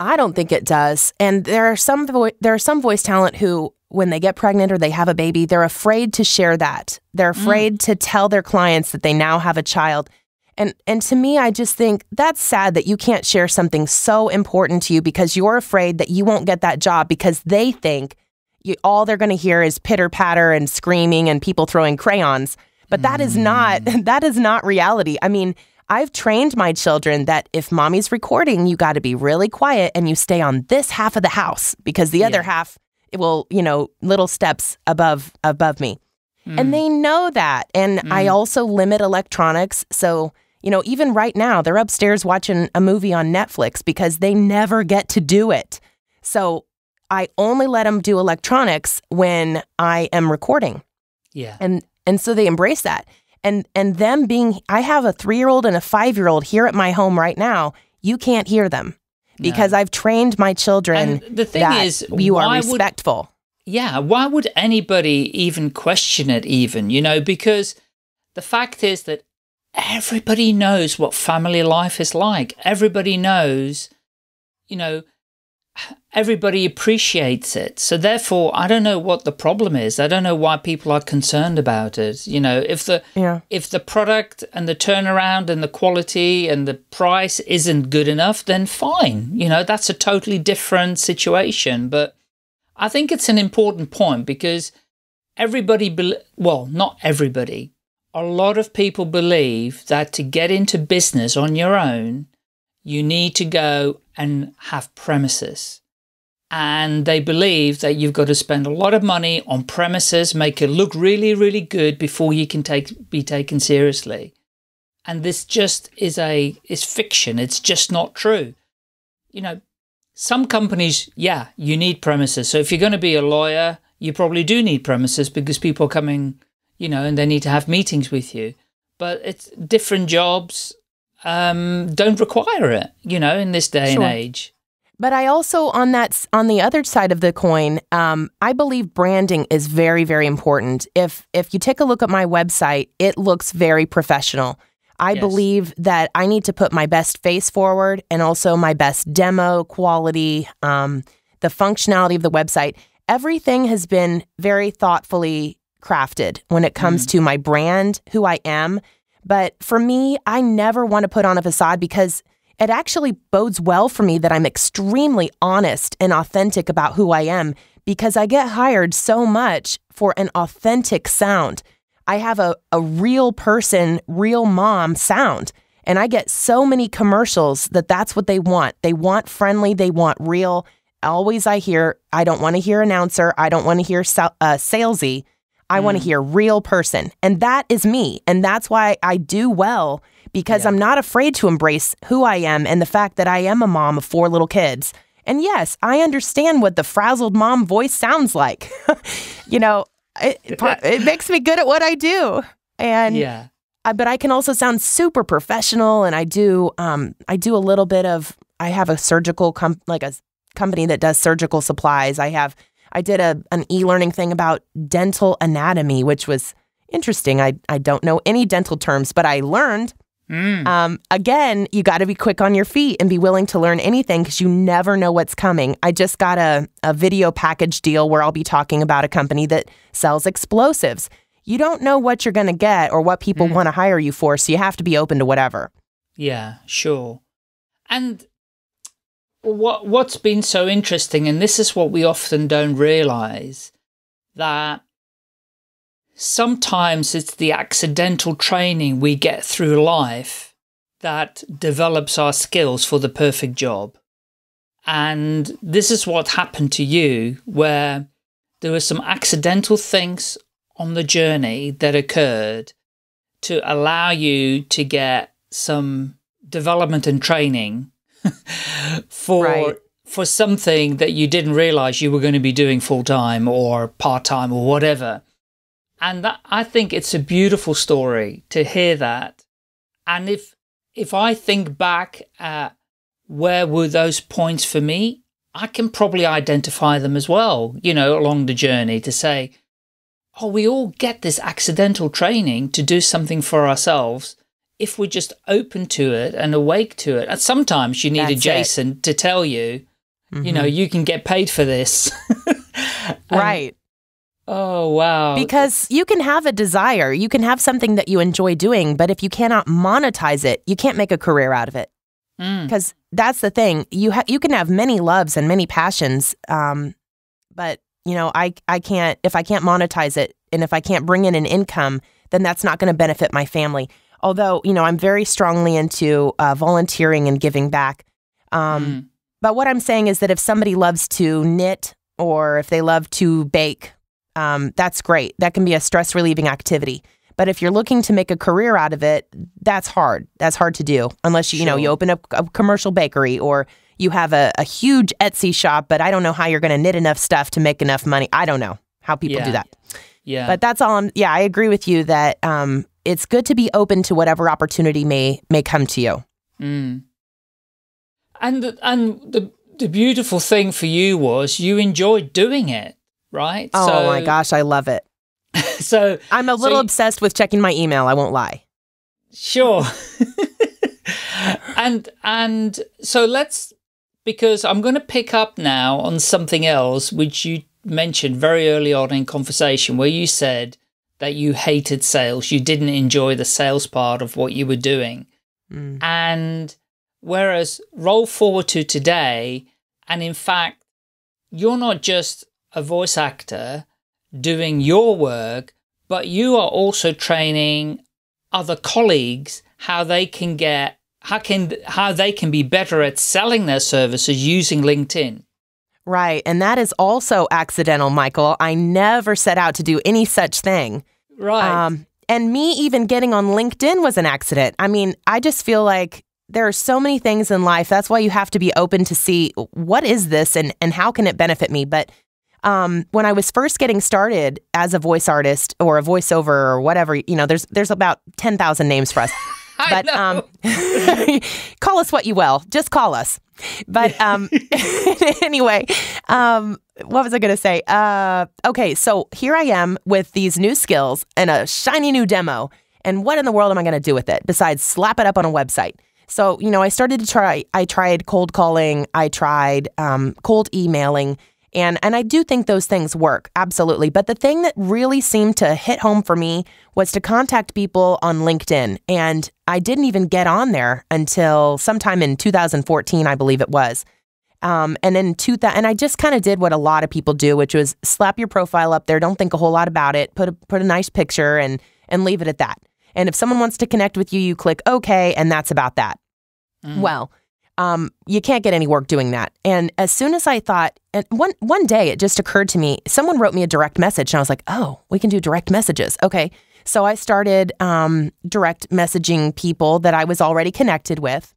I don't think it does. And there are some voice talent who, when they get pregnant or they have a baby, they're afraid to share that. They're afraid to tell their clients that they now have a child. And to me, I just think that's sad that you can't share something so important to you because you're afraid that you won't get that job because they think all they're going to hear is pitter-patter and screaming and people throwing crayons. But that is not reality. I've trained my children that if mommy's recording, you got to be really quiet and you stay on this half of the house because the other half it will, little steps above me. And they know that. And I also limit electronics. So, even right now, they're upstairs watching a movie on Netflix because they never get to do it. So I only let them do electronics when I am recording. Yeah. And so they embrace that. And them being, I have a 3-year-old and a 5-year-old here at my home right now. You can't hear them because I've trained my children and the thing that is, you are respectful. Why would anybody even question it even, because the fact is that everybody knows what family life is like. Everybody knows, everybody appreciates it. So therefore, I don't know what the problem is. I don't know why people are concerned about it. You know, if the product and the turnaround and the quality and the price isn't good enough, then fine. You know, that's a totally different situation. But I think it's an important point because everybody, well, not everybody, a lot of people believe that to get into business on your own, you need to go and have premises. And they believe that you've got to spend a lot of money on premises, make it look really, really good before you can be taken seriously. And this just is fiction. It's just not true. You know, some companies, yeah, you need premises. So if you're going to be a lawyer, you probably do need premises because people are coming, you know, and they need to have meetings with you. But it's different jobs don't require it, you know, in this day and age. But I also, on the other side of the coin, I believe branding is very, very important. If you take a look at my website, it looks very professional. I believe that I need to put my best face forward and also my best demo quality, the functionality of the website. Everything has been very thoughtfully crafted when it comes to my brand, who I am. But for me, I never want to put on a facade because it actually bodes well for me that I'm extremely honest and authentic about who I am because I get hired so much for an authentic sound. I have a real person, real mom sound, and I get so many commercials that that's what they want. They want friendly. They want real. Always I hear, I don't want to hear announcer. I don't want to hear salesy. I want to hear real person. And that is me. And that's why I do well, because I'm not afraid to embrace who I am and the fact that I am a mom of 4 little kids. And yes, I understand what the frazzled mom voice sounds like. You know, it makes me good at what I do. And but I can also sound super professional. And I do a little bit of, I have a surgical, like a company that does surgical supplies. I did an e-learning thing about dental anatomy, which was interesting. I don't know any dental terms, but I learned. Again, you got to be quick on your feet and be willing to learn anything because you never know what's coming. I just got a video package deal where I'll be talking about a company that sells explosives. You don't know what you're going to get or what people want to hire you for, so you have to be open to whatever. Yeah, sure. And what's been so interesting, and this is what we often don't realize, that sometimes it's the accidental training we get through life that develops our skills for the perfect job. And this is what happened to you, where there were some accidental things on the journey that occurred to allow you to get some development and training for something that you didn't realize you were going to be doing full-time or part-time or whatever. And that, I think it's a beautiful story to hear that. And if I think back at where were those points for me, I can probably identify them as well, you know, along the journey to say, oh, we all get this accidental training to do something for ourselves if we're just open to it and awake to it. And sometimes you need Jason to tell you, you know, you can get paid for this. Right. Oh, wow. Because you can have a desire. You can have something that you enjoy doing, but if you cannot monetize it, you can't make a career out of it. Because that's the thing. You can have many loves and many passions, but, you know, I can't, if I can't monetize it and if I can't bring in an income, then that's not going to benefit my family. Although, you know, I'm very strongly into volunteering and giving back. But what I'm saying is that if somebody loves to knit or if they love to bake, that's great. That can be a stress-relieving activity. But if you're looking to make a career out of it, that's hard. That's hard to do unless, you know, you open up a commercial bakery or you have a huge Etsy shop, but I don't know how you're going to knit enough stuff to make enough money. I don't know how people do that. Yeah. But that's all. I agree with you that it's good to be open to whatever opportunity may come to you. And the beautiful thing for you was you enjoyed doing it, right? Oh, so, my gosh, I love it. So I'm a little obsessed with checking my email, I won't lie. Sure. And so let's because I'm going to pick up now on something else which you mentioned very early on in conversation, where you said that you hated sales. You didn't enjoy the sales part of what you were doing. Mm. And whereas roll forward to today, and in fact, you're not just a voice actor doing your work, but you are also training other colleagues how they can get, how they can be better at selling their services using LinkedIn. Right. And that is also accidental, Michael. I never set out to do any such thing. Right. And me even getting on LinkedIn was an accident. I mean, I just feel like there are so many things in life. That's why you have to be open to see what is this and how can it benefit me? But when I was first getting started as a voice artist or a voiceover or whatever, you know, there's about 10,000 names for us. But call us what you will. Just call us. But anyway, what was I going to say? Okay, so here I am with these new skills and a shiny new demo. And what in the world am I going to do with it besides slap it up on a website? So, you know, I started to try. I tried cold calling. I tried cold emailing. And I do think those things work, absolutely. But the thing that really seemed to hit home for me was to contact people on LinkedIn. And I didn't even get on there until sometime in 2014, I believe it was. And I just kind of did what a lot of people do, which was slap your profile up there, don't think a whole lot about it, put a nice picture and leave it at that. And if someone wants to connect with you, you click OK, and that's about that. Mm. Well, you can't get any work doing that. And as soon as I thought, and one day it just occurred to me, someone wrote me a direct message and I was like, oh, we can do direct messages. Okay. So I started direct messaging people that I was already connected with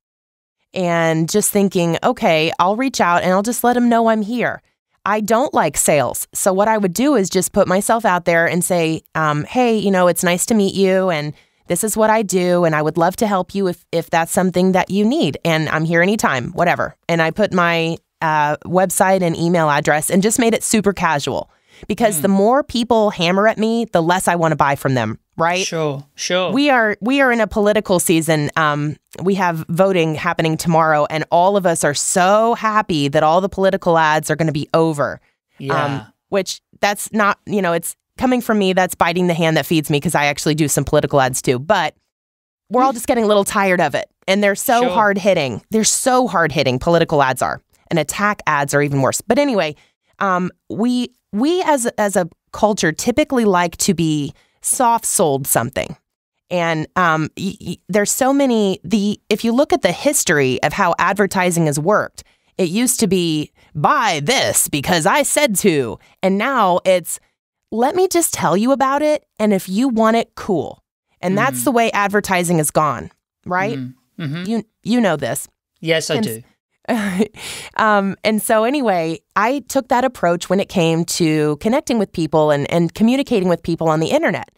and just thinking, okay, I'll reach out and I'll just let them know I'm here. I don't like sales. So what I would do is just put myself out there and say, hey, you know, it's nice to meet you. And this is what I do, and I would love to help you if that's something that you need. And I'm here anytime, whatever. And I put my website and email address and just made it super casual because the more people hammer at me, the less I want to buy from them, right? Sure, sure. We are in a political season. We have voting happening tomorrow, and all of us are so happy that all the political ads are going to be over. Yeah. Which that's not, you know, it's, coming from me, that's biting the hand that feeds me because I actually do some political ads too. But we're all just getting a little tired of it. And they're so hard hitting. They're so hard hitting. Political ads are. And attack ads are even worse. But anyway, we as a culture typically like to be soft sold something. And there's so many. If you look at the history of how advertising has worked, it used to be buy this because I said to, and now it's. Let me just tell you about it, and if you want it, cool. And that's the way advertising is gone, right? Mm-hmm. Mm-hmm. You know this. Yes, I do. And so anyway, I took that approach when it came to connecting with people and communicating with people on the internet.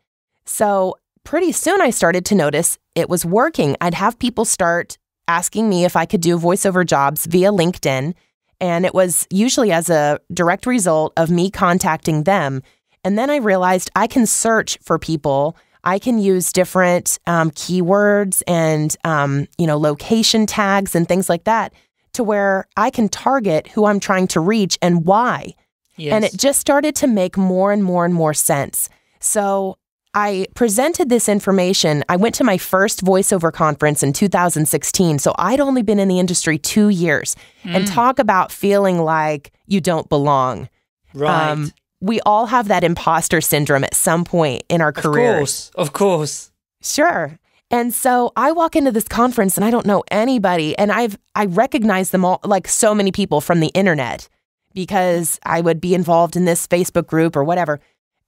So pretty soon I started to notice it was working. I'd have people start asking me if I could do voiceover jobs via LinkedIn, and it was usually as a direct result of me contacting them. And then I realized I can search for people. I can use different keywords and, you know, location tags and things like that to where I can target who I'm trying to reach and why. Yes. And it just started to make more and more and more sense. So I presented this information. I went to my first voiceover conference in 2016. So I'd only been in the industry 2 years. Mm. And talk about feeling like you don't belong. Right. We all have that imposter syndrome at some point in our careers. Of course, of course. Sure. And so I walk into this conference and I don't know anybody, and I recognize them all, like so many people from the internet, because I would be involved in this Facebook group or whatever.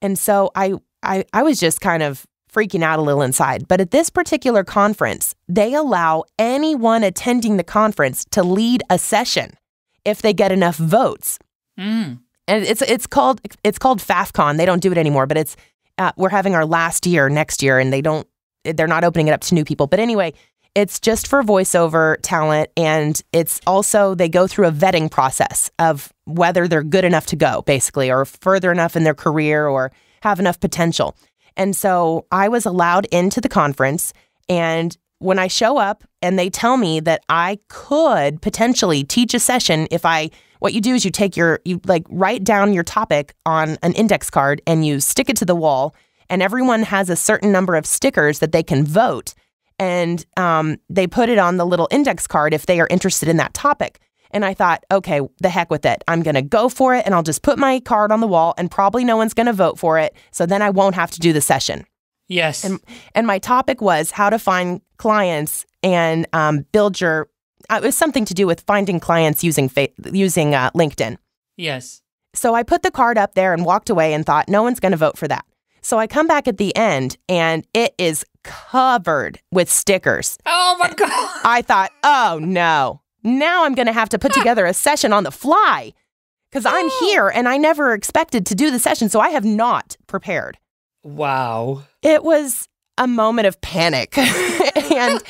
And so I was just kind of freaking out a little inside. But at this particular conference, they allow anyone attending the conference to lead a session if they get enough votes. Mm. And it's called FAFCON. They don't do it anymore, but it's we're having our last year next year, and they're not opening it up to new people. But anyway, it's just for voiceover talent, and it's also they go through a vetting process of whether they're good enough to go, basically, or further enough in their career or have enough potential. And so I was allowed into the conference, and when I show up and they tell me that I could potentially teach a session if I, what you do is you take your, you like write down your topic on an index card and you stick it to the wall, and everyone has a certain number of stickers that they can vote. And they put it on the little index card if they are interested in that topic. And I thought, okay, the heck with it. I'm going to go for it, and I'll just put my card on the wall, and probably no one's going to vote for it, so then I won't have to do the session. Yes. And my topic was how to find clients and build your – it was something to do with finding clients using LinkedIn. Yes. So I put the card up there and walked away and thought, no one's going to vote for that. So I come back at the end, and it is covered with stickers. Oh, my God. I thought, oh, no. Now I'm going to have to put together a session on the fly because I'm here and I never expected to do the session, so I have not prepared. Wow. It was a moment of panic. And,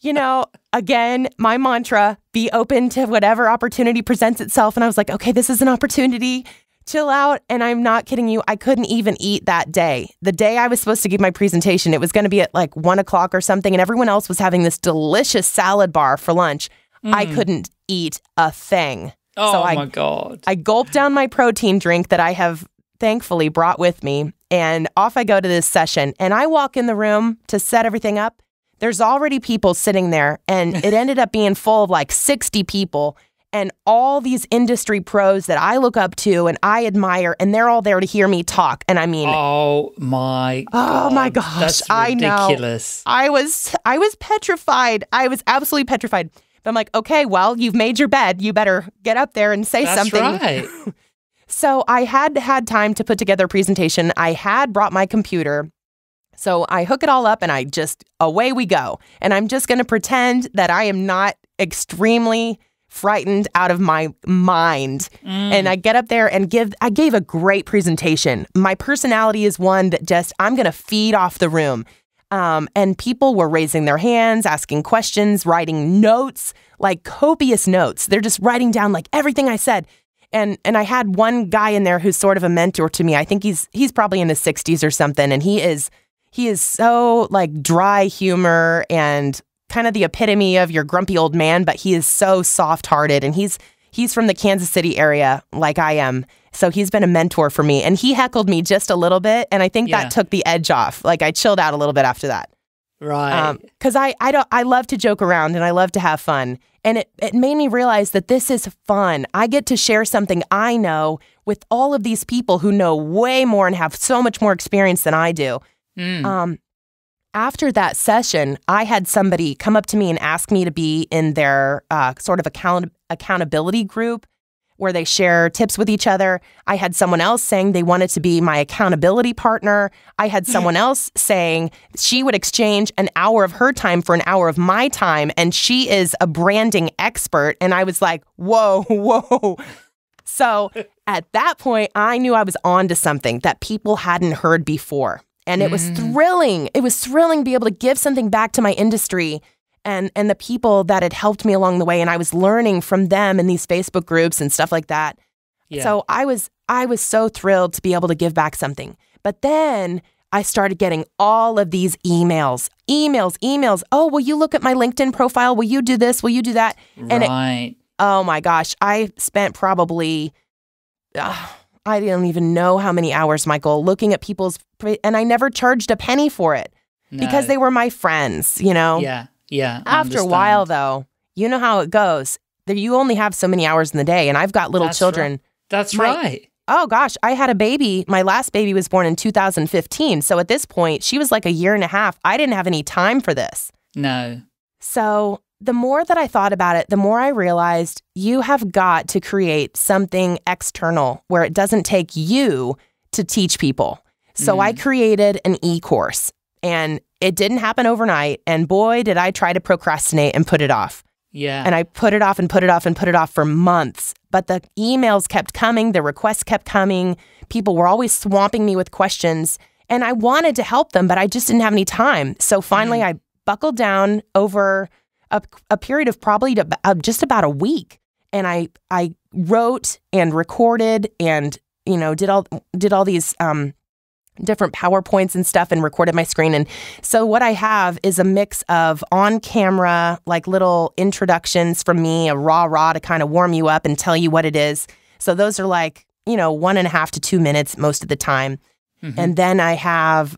you know, again, my mantra, be open to whatever opportunity presents itself. And I was like, okay, this is an opportunity. Chill out. And I'm not kidding you. I couldn't even eat that day. The day I was supposed to give my presentation, it was going to be at like 1 o'clock or something, and everyone else was having this delicious salad bar for lunch. I couldn't eat a thing. Oh, so my God. I gulped down my protein drink that I have thankfully brought with me, and off I go to this session. And I walk in the room to set everything up. There's already people sitting there, and it ended up being full of like 60 people and all these industry pros that I look up to and I admire, and they're all there to hear me talk. And I mean, oh my gosh, that's ridiculous. I know. I was petrified. I was absolutely petrified. I'm like, okay, well, you've made your bed. You better get up there and say something. That's right. So I had time to put together a presentation. I had brought my computer. So I hook it all up and I just, away we go. And I'm just going to pretend that I am not extremely frightened out of my mind. And I get up there and I gave a great presentation. My personality is one that just, I'm going to feed off the room. And people were raising their hands, asking questions, writing notes, like copious notes. They're just writing down like everything I said. And I had one guy in there who's sort of a mentor to me. I think he's probably in his 60s or something. And he is so like dry humor and kind of the epitome of your grumpy old man. But he is so soft-hearted, and he's from the Kansas City area like I am. So he's been a mentor for me, and he heckled me just a little bit, and I think that took the edge off. Like I chilled out a little bit after that, right? Because I love to joke around and I love to have fun, and it made me realize that this is fun. I get to share something I know with all of these people who know way more and have so much more experience than I do. After that session, I had somebody come up to me and ask me to be in their sort of accountability group, where they share tips with each other. I had someone else saying they wanted to be my accountability partner. I had someone else saying she would exchange an hour of her time for an hour of my time, and she is a branding expert. And I was like, whoa. So at that point, I knew I was onto something that people hadn't heard before. And it was thrilling. It was thrilling to be able to give something back to my industry and the people that had helped me along the way, and I was learning from them in these Facebook groups and stuff like that. Yeah. So I was so thrilled to be able to give back something. But then I started getting all of these emails. Oh, will you look at my LinkedIn profile? Will you do this? Will you do that? And right. Oh my gosh, I spent probably I don't even know how many hours, Michael, looking at people's, and I never charged a penny for it because they were my friends, you know? Yeah. After a while, though, you know how it goes. You only have so many hours in the day, and I've got little children. Right. That's right. Oh, gosh. I had a baby. My last baby was born in 2015. So at this point, she was like a year and a half. I didn't have any time for this. No. So the more that I thought about it, the more I realized you have got to create something external where it doesn't take you to teach people. So I created an e-course. And it didn't happen overnight. And boy, did I try to procrastinate and put it off. Yeah. And I put it off and put it off and put it off for months. But the emails kept coming. The requests kept coming. People were always swamping me with questions. And I wanted to help them, but I just didn't have any time. So finally, I buckled down over a period of probably just about a week. And I wrote and recorded and, you know, did all these different PowerPoints and stuff and recorded my screen. And so what I have is a mix of on camera, like little introductions from me, a rah-rah to kind of warm you up and tell you what it is. So those are like, you know, 1.5 to 2 minutes most of the time. Mm-hmm. And then I have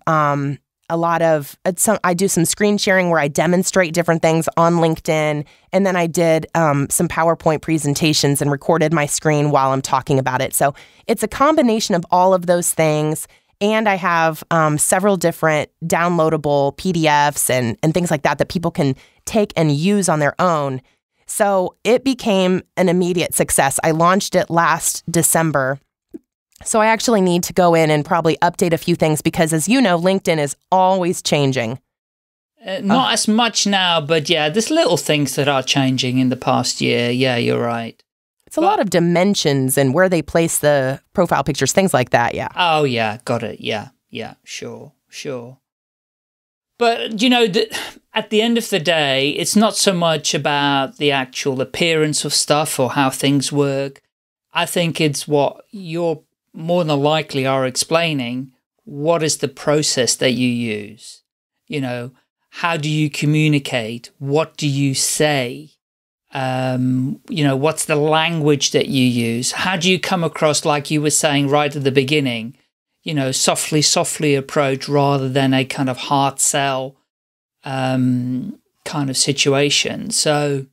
a lot of, I do some screen sharing where I demonstrate different things on LinkedIn. And then I did some PowerPoint presentations and recorded my screen while I'm talking about it. So it's a combination of all of those things. And I have several different downloadable PDFs and things like that that people can take and use on their own. So it became an immediate success. I launched it last December. So I actually need to go in and probably update a few things because, as you know, LinkedIn is always changing. Not as much now, but yeah, there's little things that are changing in the past year. Yeah, you're right. It's a lot of dimensions and where they place the profile pictures, things like that, yeah. Oh, yeah, got it, yeah, yeah, sure, sure. But, you know, at the end of the day, it's not so much about the actual appearance of stuff or how things work. I think it's what you're more than likely are explaining, what is the process that you use? You know, how do you communicate? What do you say? You know, what's the language that you use? How do you come across, like you were saying right at the beginning, you know, softly approach rather than a kind of hard sell kind of situation? So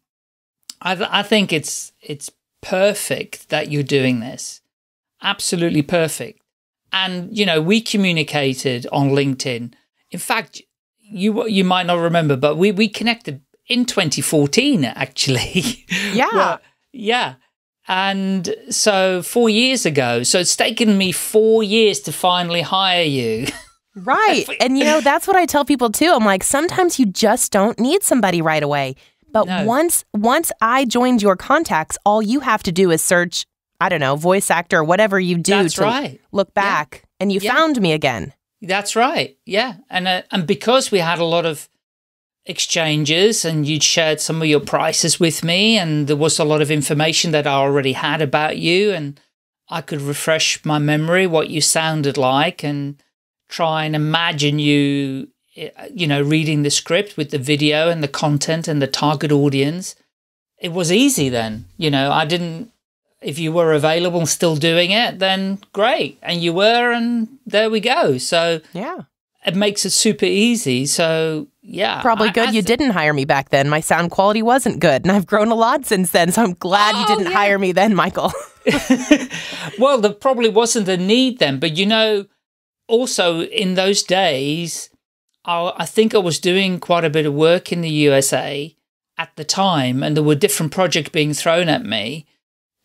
I think it's perfect that you're doing this. Absolutely perfect. And, you know, we communicated on LinkedIn. In fact, you might not remember, but we connected in 2014, actually. Yeah. Well, yeah. And so 4 years ago. So it's taken me 4 years to finally hire you. Right. And, you know, that's what I tell people, too. I'm like, sometimes you just don't need somebody right away. But no. Once I joined your contacts, all you have to do is search, I don't know, voice actor, whatever you do. That's to right. Look back, yeah. And you yeah. found me again. That's right. Yeah. And because we had a lot of exchanges and you'd shared some of your prices with me and there was a lot of information that I already had about you and I could refresh my memory, what you sounded like and try and imagine you, you know, reading the script with the video and the content and the target audience. It was easy then. You know, I didn't, if you were available and still doing it, then great. And you were, and there we go. So yeah, it makes it super easy. So yeah. Probably good you didn't hire me back then. My sound quality wasn't good. And I've grown a lot since then. So I'm glad you didn't yeah. hire me then, Michael. Well, there probably wasn't a need then. But, you know, also in those days, I think I was doing quite a bit of work in the USA at the time. And there were different projects being thrown at me.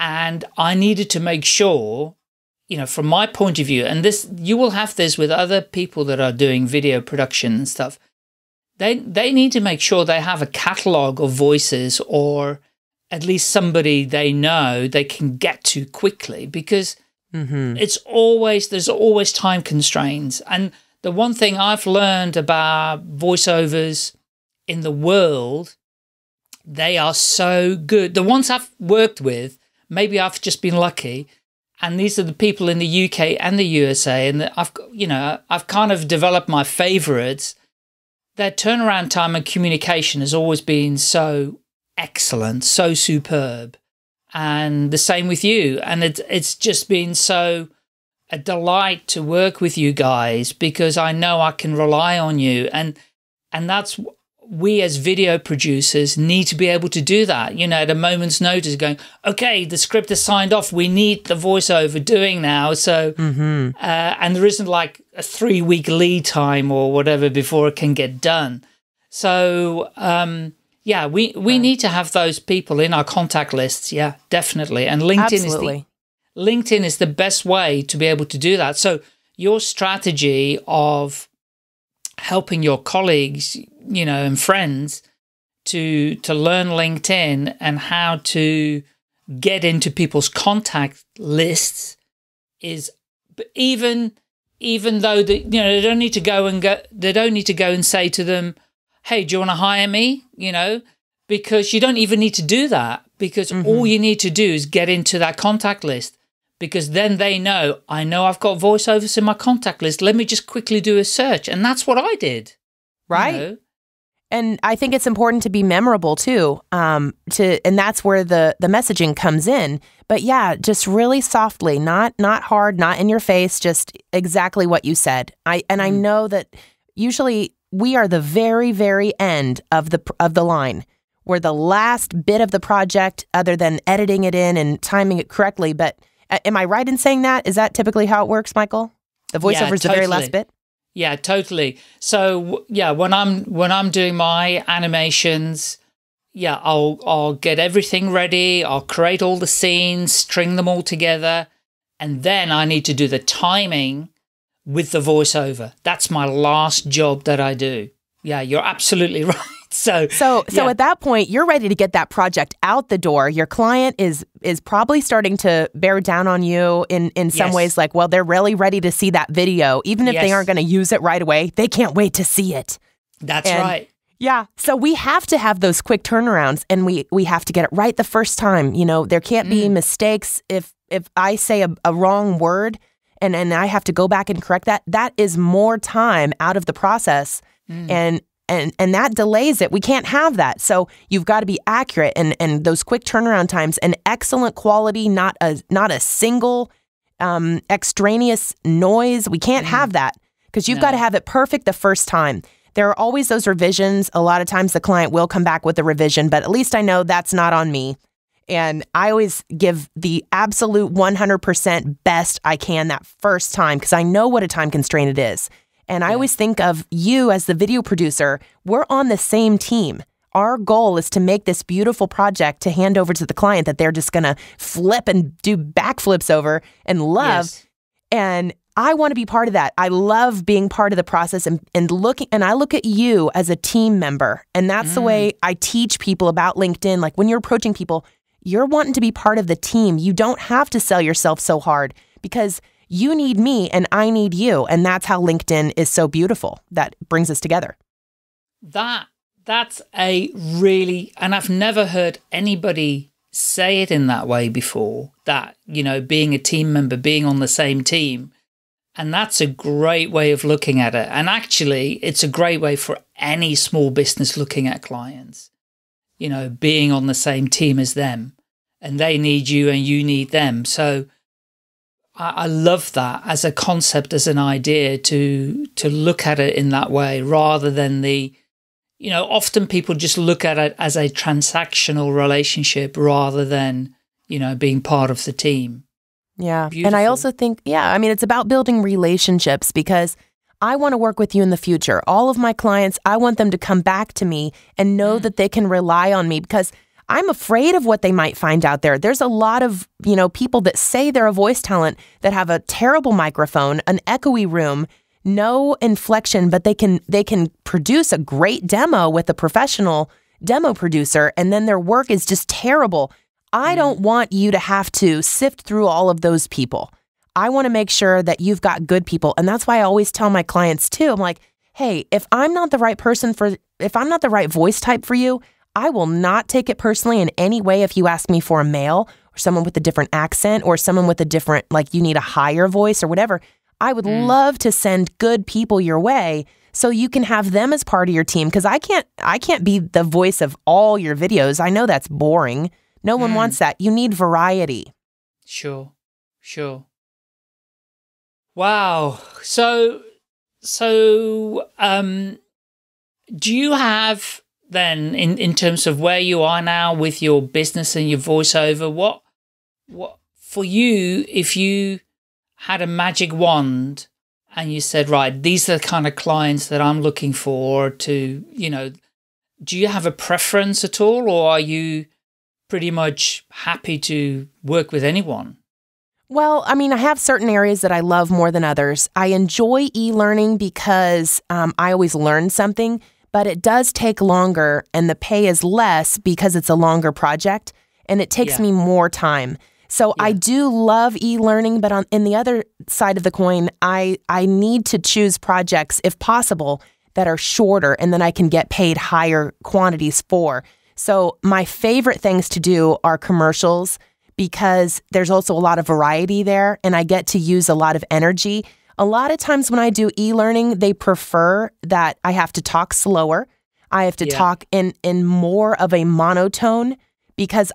And I needed to make sure, you know, from my point of view, and this, you will have this with other people that are doing video production and stuff. They need to make sure they have a catalog of voices or at least somebody they know they can get to quickly because mm-hmm. There's always time constraints. And the one thing I've learned about voiceovers in the world, they are so good. The ones I've worked with, maybe I've just been lucky, and these are the people in the UK and the USA, and I've kind of developed my favourites. Their turnaround time and communication has always been so excellent, so superb, and the same with you. And it's just been so a delight to work with you guys because I know I can rely on you, and that's. We as video producers need to be able to do that, you know, at a moment's notice going, okay, the script is signed off. We need the voiceover doing now. So, mm-hmm. And there isn't like a 3-week lead time or whatever before it can get done. So, yeah, we need to have those people in our contact lists. Yeah, definitely. And LinkedIn is the best way to be able to do that. So your strategy of helping your colleagues, you know, and friends to learn LinkedIn and how to get into people's contact lists is even though they don't need to go and say to them, hey, do you want to hire me? You know, because you don't even need to do that because mm-hmm. all you need to do is get into that contact list because then they know I've got voiceovers in my contact list. Let me just quickly do a search. And that's what I did. Right. You know? And I think it's important to be memorable too. And that's where the messaging comes in. But yeah, just really softly, not hard, not in your face, just exactly what you said. I know that usually we are the very, very end of the line. We're the last bit of the project, other than editing it in and timing it correctly. But am I right in saying that? Is that typically how it works, Michael? The voiceover is the very last bit. Yeah, totally. So yeah, when I'm doing my animations, yeah, I'll get everything ready. I'll create all the scenes, string them all together, and then I need to do the timing with the voiceover. That's my last job that I do. Yeah, you're absolutely right. So at that point, you're ready to get that project out the door. Your client is probably starting to bear down on you in some ways, like, well, they're really ready to see that video. Even if they aren't going to use it right away, they can't wait to see it. That's right. Yeah. So we have to have those quick turnarounds, and we have to get it right the first time. You know, there can't be mistakes. If I say a wrong word and I have to go back and correct that, that is more time out of the process. And that delays it. We can't have that. So you've got to be accurate and those quick turnaround times and excellent quality, not a single extraneous noise. We can't have that, because you've got to have it perfect the first time. There are always those revisions. A lot of times the client will come back with a revision, but at least I know that's not on me. And I always give the absolute 100% best I can that first time, because I know what a time constraint it is. And I always think of you as the video producer. We're on the same team. Our goal is to make this beautiful project to hand over to the client that they're just going to flip and do backflips over and love. Yes. And I want to be part of that. I love being part of the process and looking, and I look at you as a team member. And that's the way I teach people about LinkedIn. Like, when you're approaching people, you're wanting to be part of the team. You don't have to sell yourself so hard, because you need me and I need you. And that's how LinkedIn is so beautiful. That brings us together. That's a really, and I've never heard anybody say it in that way before, that, you know, being a team member, being on the same team. And that's a great way of looking at it. And actually, it's a great way for any small business looking at clients, you know, being on the same team as them, and they need you and you need them. So I love that as a concept, as an idea, to look at it in that way, rather than the, you know, often people just look at it as a transactional relationship rather than, you know, being part of the team. Yeah. Beautiful. And I also think, yeah, I mean, it's about building relationships, because I want to work with you in the future. All of my clients, I want them to come back to me and know that they can rely on me, because I'm afraid of what they might find out there. There's a lot of, you know, people that say they're a voice talent that have a terrible microphone, an echoey room, no inflection, but they can produce a great demo with a professional demo producer, and then their work is just terrible. I don't want you to have to sift through all of those people. I want to make sure that you've got good people, and that's why I always tell my clients too. I'm like, "Hey, if I'm not the right voice type for you, I will not take it personally in any way if you ask me for a male or someone with a different accent or someone with a different, like, you need a higher voice or whatever. I would love to send good people your way so you can have them as part of your team, because I can't be the voice of all your videos. I know that's boring. No one wants that. You need variety." Sure. Wow. So do you have, then, in terms of where you are now with your business and your voiceover, what for you, if you had a magic wand and you said, right, these are the kind of clients that I'm looking for to, you know, do you have a preference at all, or are you pretty much happy to work with anyone? Well, I mean, I have certain areas that I love more than others. I enjoy e-learning because I always learn something. But it does take longer, and the pay is less because it's a longer project, and it takes me more time. So I do love e-learning, but in the other side of the coin, I need to choose projects, if possible, that are shorter and then I can get paid higher quantities for. So my favorite things to do are commercials, because there's also a lot of variety there and I get to use a lot of energy. A lot of times when I do e-learning, they prefer that I have to talk slower. I have to talk in more of a monotone because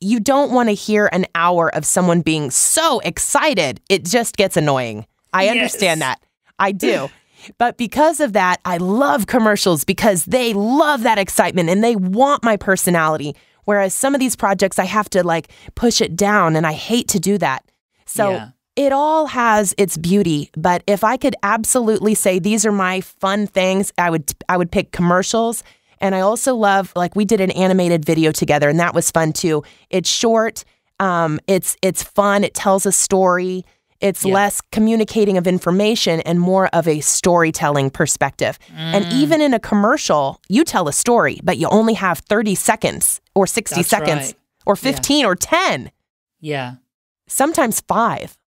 you don't want to hear an hour of someone being so excited. It just gets annoying. I understand that. I do. But because of that, I love commercials because they love that excitement and they want my personality. Whereas some of these projects, I have to like push it down and I hate to do that. So it all has its beauty. But if I could absolutely say these are my fun things, I would pick commercials. And I also love, like, we did an animated video together and that was fun too. It's short. It's fun. It tells a story. It's less communicating of information and more of a storytelling perspective. Mm. And even in a commercial, you tell a story, but you only have 30 seconds or 60 seconds or 15 or 10. Yeah. Sometimes 5.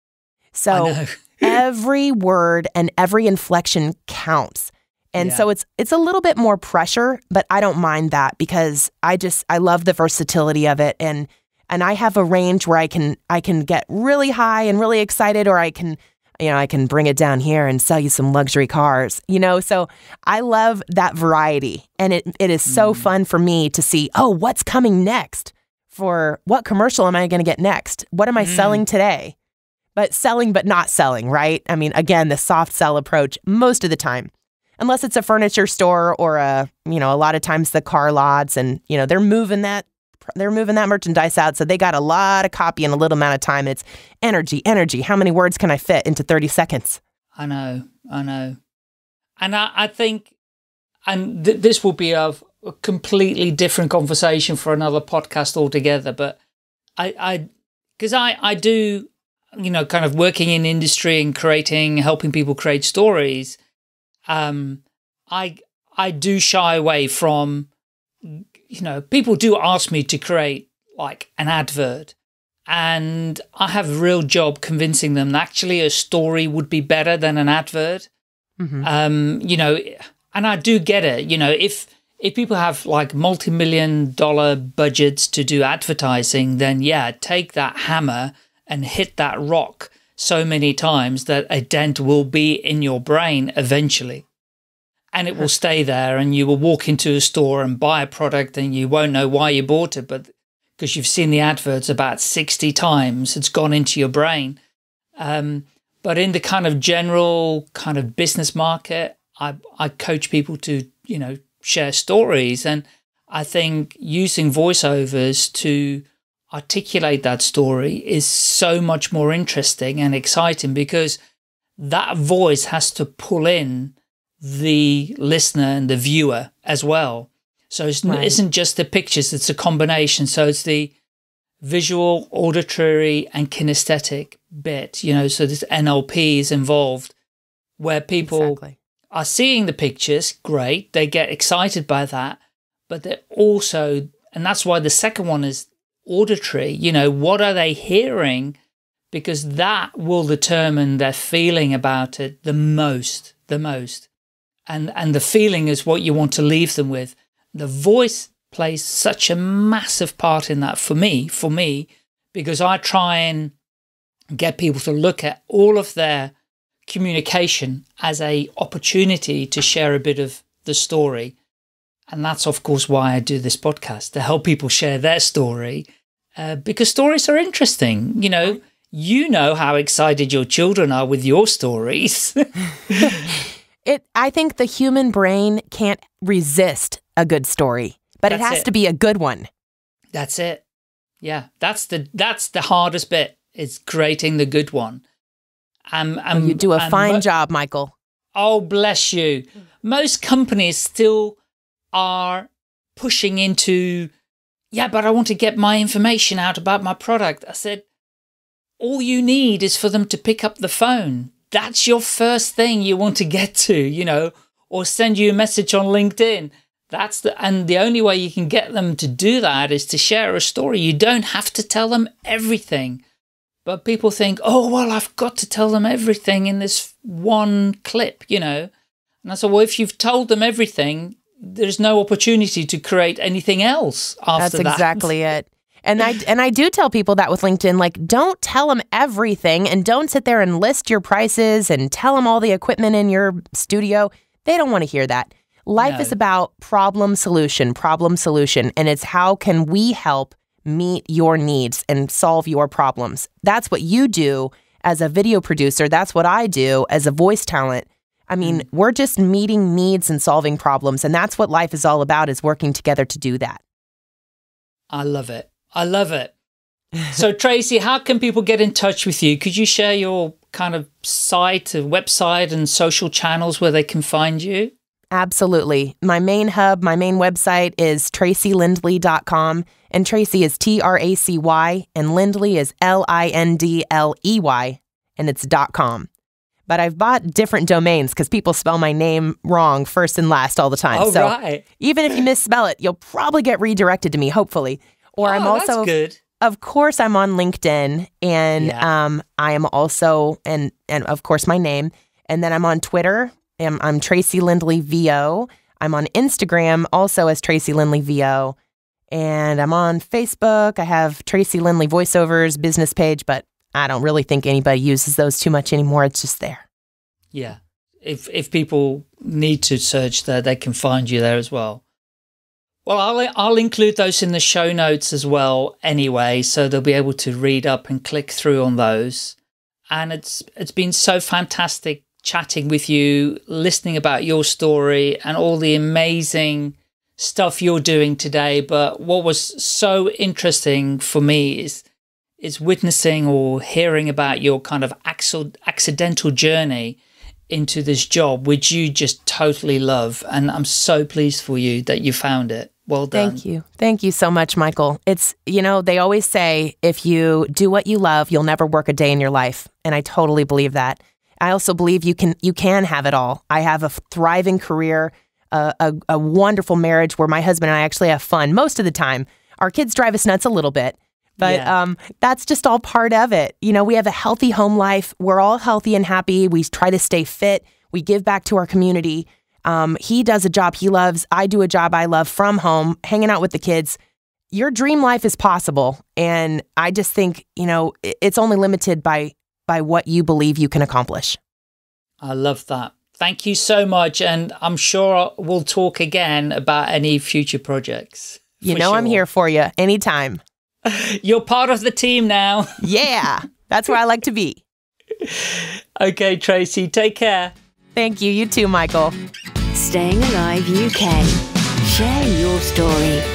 So every word and every inflection counts. And so it's a little bit more pressure, but I don't mind that because I love the versatility of it. And I have a range where I can get really high and really excited, or I can bring it down here and sell you some luxury cars, So I love that variety, and it is so fun for me to see, oh, what's coming next? For what commercial am I going to get next? What am I selling today? But selling, but not selling, right? I mean, again, the soft sell approach most of the time, unless it's a furniture store or a lot of times the car lots, and they're moving that. They're moving that merchandise out, so they got a lot of copy in a little amount of time. It's energy. How many words can I fit into 30 seconds? I know. And I think, and this will be a completely different conversation for another podcast altogether, but I do, kind of working in industry and helping people create stories, I do shy away from, people do ask me to create like an advert, and I have a real job convincing them that actually a story would be better than an advert. Mm-hmm. And I do get it. If people have like multi-million-dollar budgets to do advertising, then take that hammer and hit that rock so many times that a dent will be in your brain eventually. And it will stay there, and you will walk into a store and buy a product and you won't know why you bought it, but because you've seen the adverts about 60 times, it's gone into your brain. But in the kind of general kind of business market, I coach people to, share stories. And I think using voiceovers to articulate that story is so much more interesting and exciting because that voice has to pull in the listener and the viewer as well. So it's it isn't just the pictures, it's a combination. So it's the visual, auditory, and kinesthetic bit, so this NLP is involved where people are seeing the pictures, great, they get excited by that, but they're also, and that's why the second one is auditory, what are they hearing? Because that will determine their feeling about it the most. And the feeling is what you want to leave them with. The voice plays such a massive part in that for me, because I try and get people to look at all of their communication as an opportunity to share a bit of the story. And that's, of course, why I do this podcast, to help people share their story, because stories are interesting, You know how excited your children are with your stories. I think the human brain can't resist a good story, but that's it has to be a good one. That's it. Yeah, that's the hardest bit, is creating the good one. You do a fine job, Michael. Oh, bless you. Most companies still are pushing into, but I want to get my information out about my product. I said, all you need is for them to pick up the phone. That's your first thing you want to get to, or send you a message on LinkedIn. And the only way you can get them to do that is to share a story. You don't have to tell them everything. But people think, oh, well, I've got to tell them everything in this one clip, And I said, well, if you've told them everything, there's no opportunity to create anything else after that. That's exactly it. And I do tell people that with LinkedIn, like, don't tell them everything and don't sit there and list your prices and tell them all the equipment in your studio. They don't want to hear that. Life is about problem solution, and it's how can we help meet your needs and solve your problems. That's what you do as a video producer. That's what I do as a voice talent. I mean, we're just meeting needs and solving problems, and that's what life is all about, is working together to do that. I love it. I love it. So, Tracy, how can people get in touch with you? Could you share your kind of site, website, and social channels where they can find you? Absolutely. My main hub, my main website is TracyLindley.com, and Tracy is T-R-A-C-Y, and Lindley is L-I-N-D-L-E-Y, and it's .com. But I've bought different domains because people spell my name wrong first and last all the time. Oh, so right. Even if you misspell it, you'll probably get redirected to me, hopefully. Or I'm also, that's good. Of course, I'm on LinkedIn, and I am also, and of course, my name. And then I'm on Twitter. I'm Tracy Lindley VO. I'm on Instagram also as Tracy Lindley VO. And I'm on Facebook. I have Tracy Lindley Voiceovers business page, but I don't really think anybody uses those too much anymore. It's just there. Yeah. If people need to search there, they can find you there as well. Well, I'll include those in the show notes as well anyway, so they'll be able to read up and click through on those. And it's been so fantastic chatting with you, listening about your story and all the amazing stuff you're doing today. But what was so interesting for me is witnessing or hearing about your kind of accidental journey into this job, which you just totally love. And I'm so pleased for you that you found it. Well done. Thank you. Thank you so much, Michael. It's, you know, they always say, if you do what you love, you'll never work a day in your life. And I totally believe that. I also believe you can have it all. I have a thriving career, a wonderful marriage where my husband and I actually have fun most of the time. Our kids drive us nuts a little bit. But that's just all part of it. You know, we have a healthy home life. We're all healthy and happy. We try to stay fit. We give back to our community. He does a job he loves. I do a job I love from home, hanging out with the kids. Your dream life is possible. And I just think, you know, it's only limited by what you believe you can accomplish. I love that. Thank you so much. And I'm sure we'll talk again about any future projects. You know, sure. I'm here for you anytime. You're part of the team now. Yeah, that's where I like to be. Okay, Tracy, take care. Thank you. You too, Michael. Staying Alive UK. Share your story.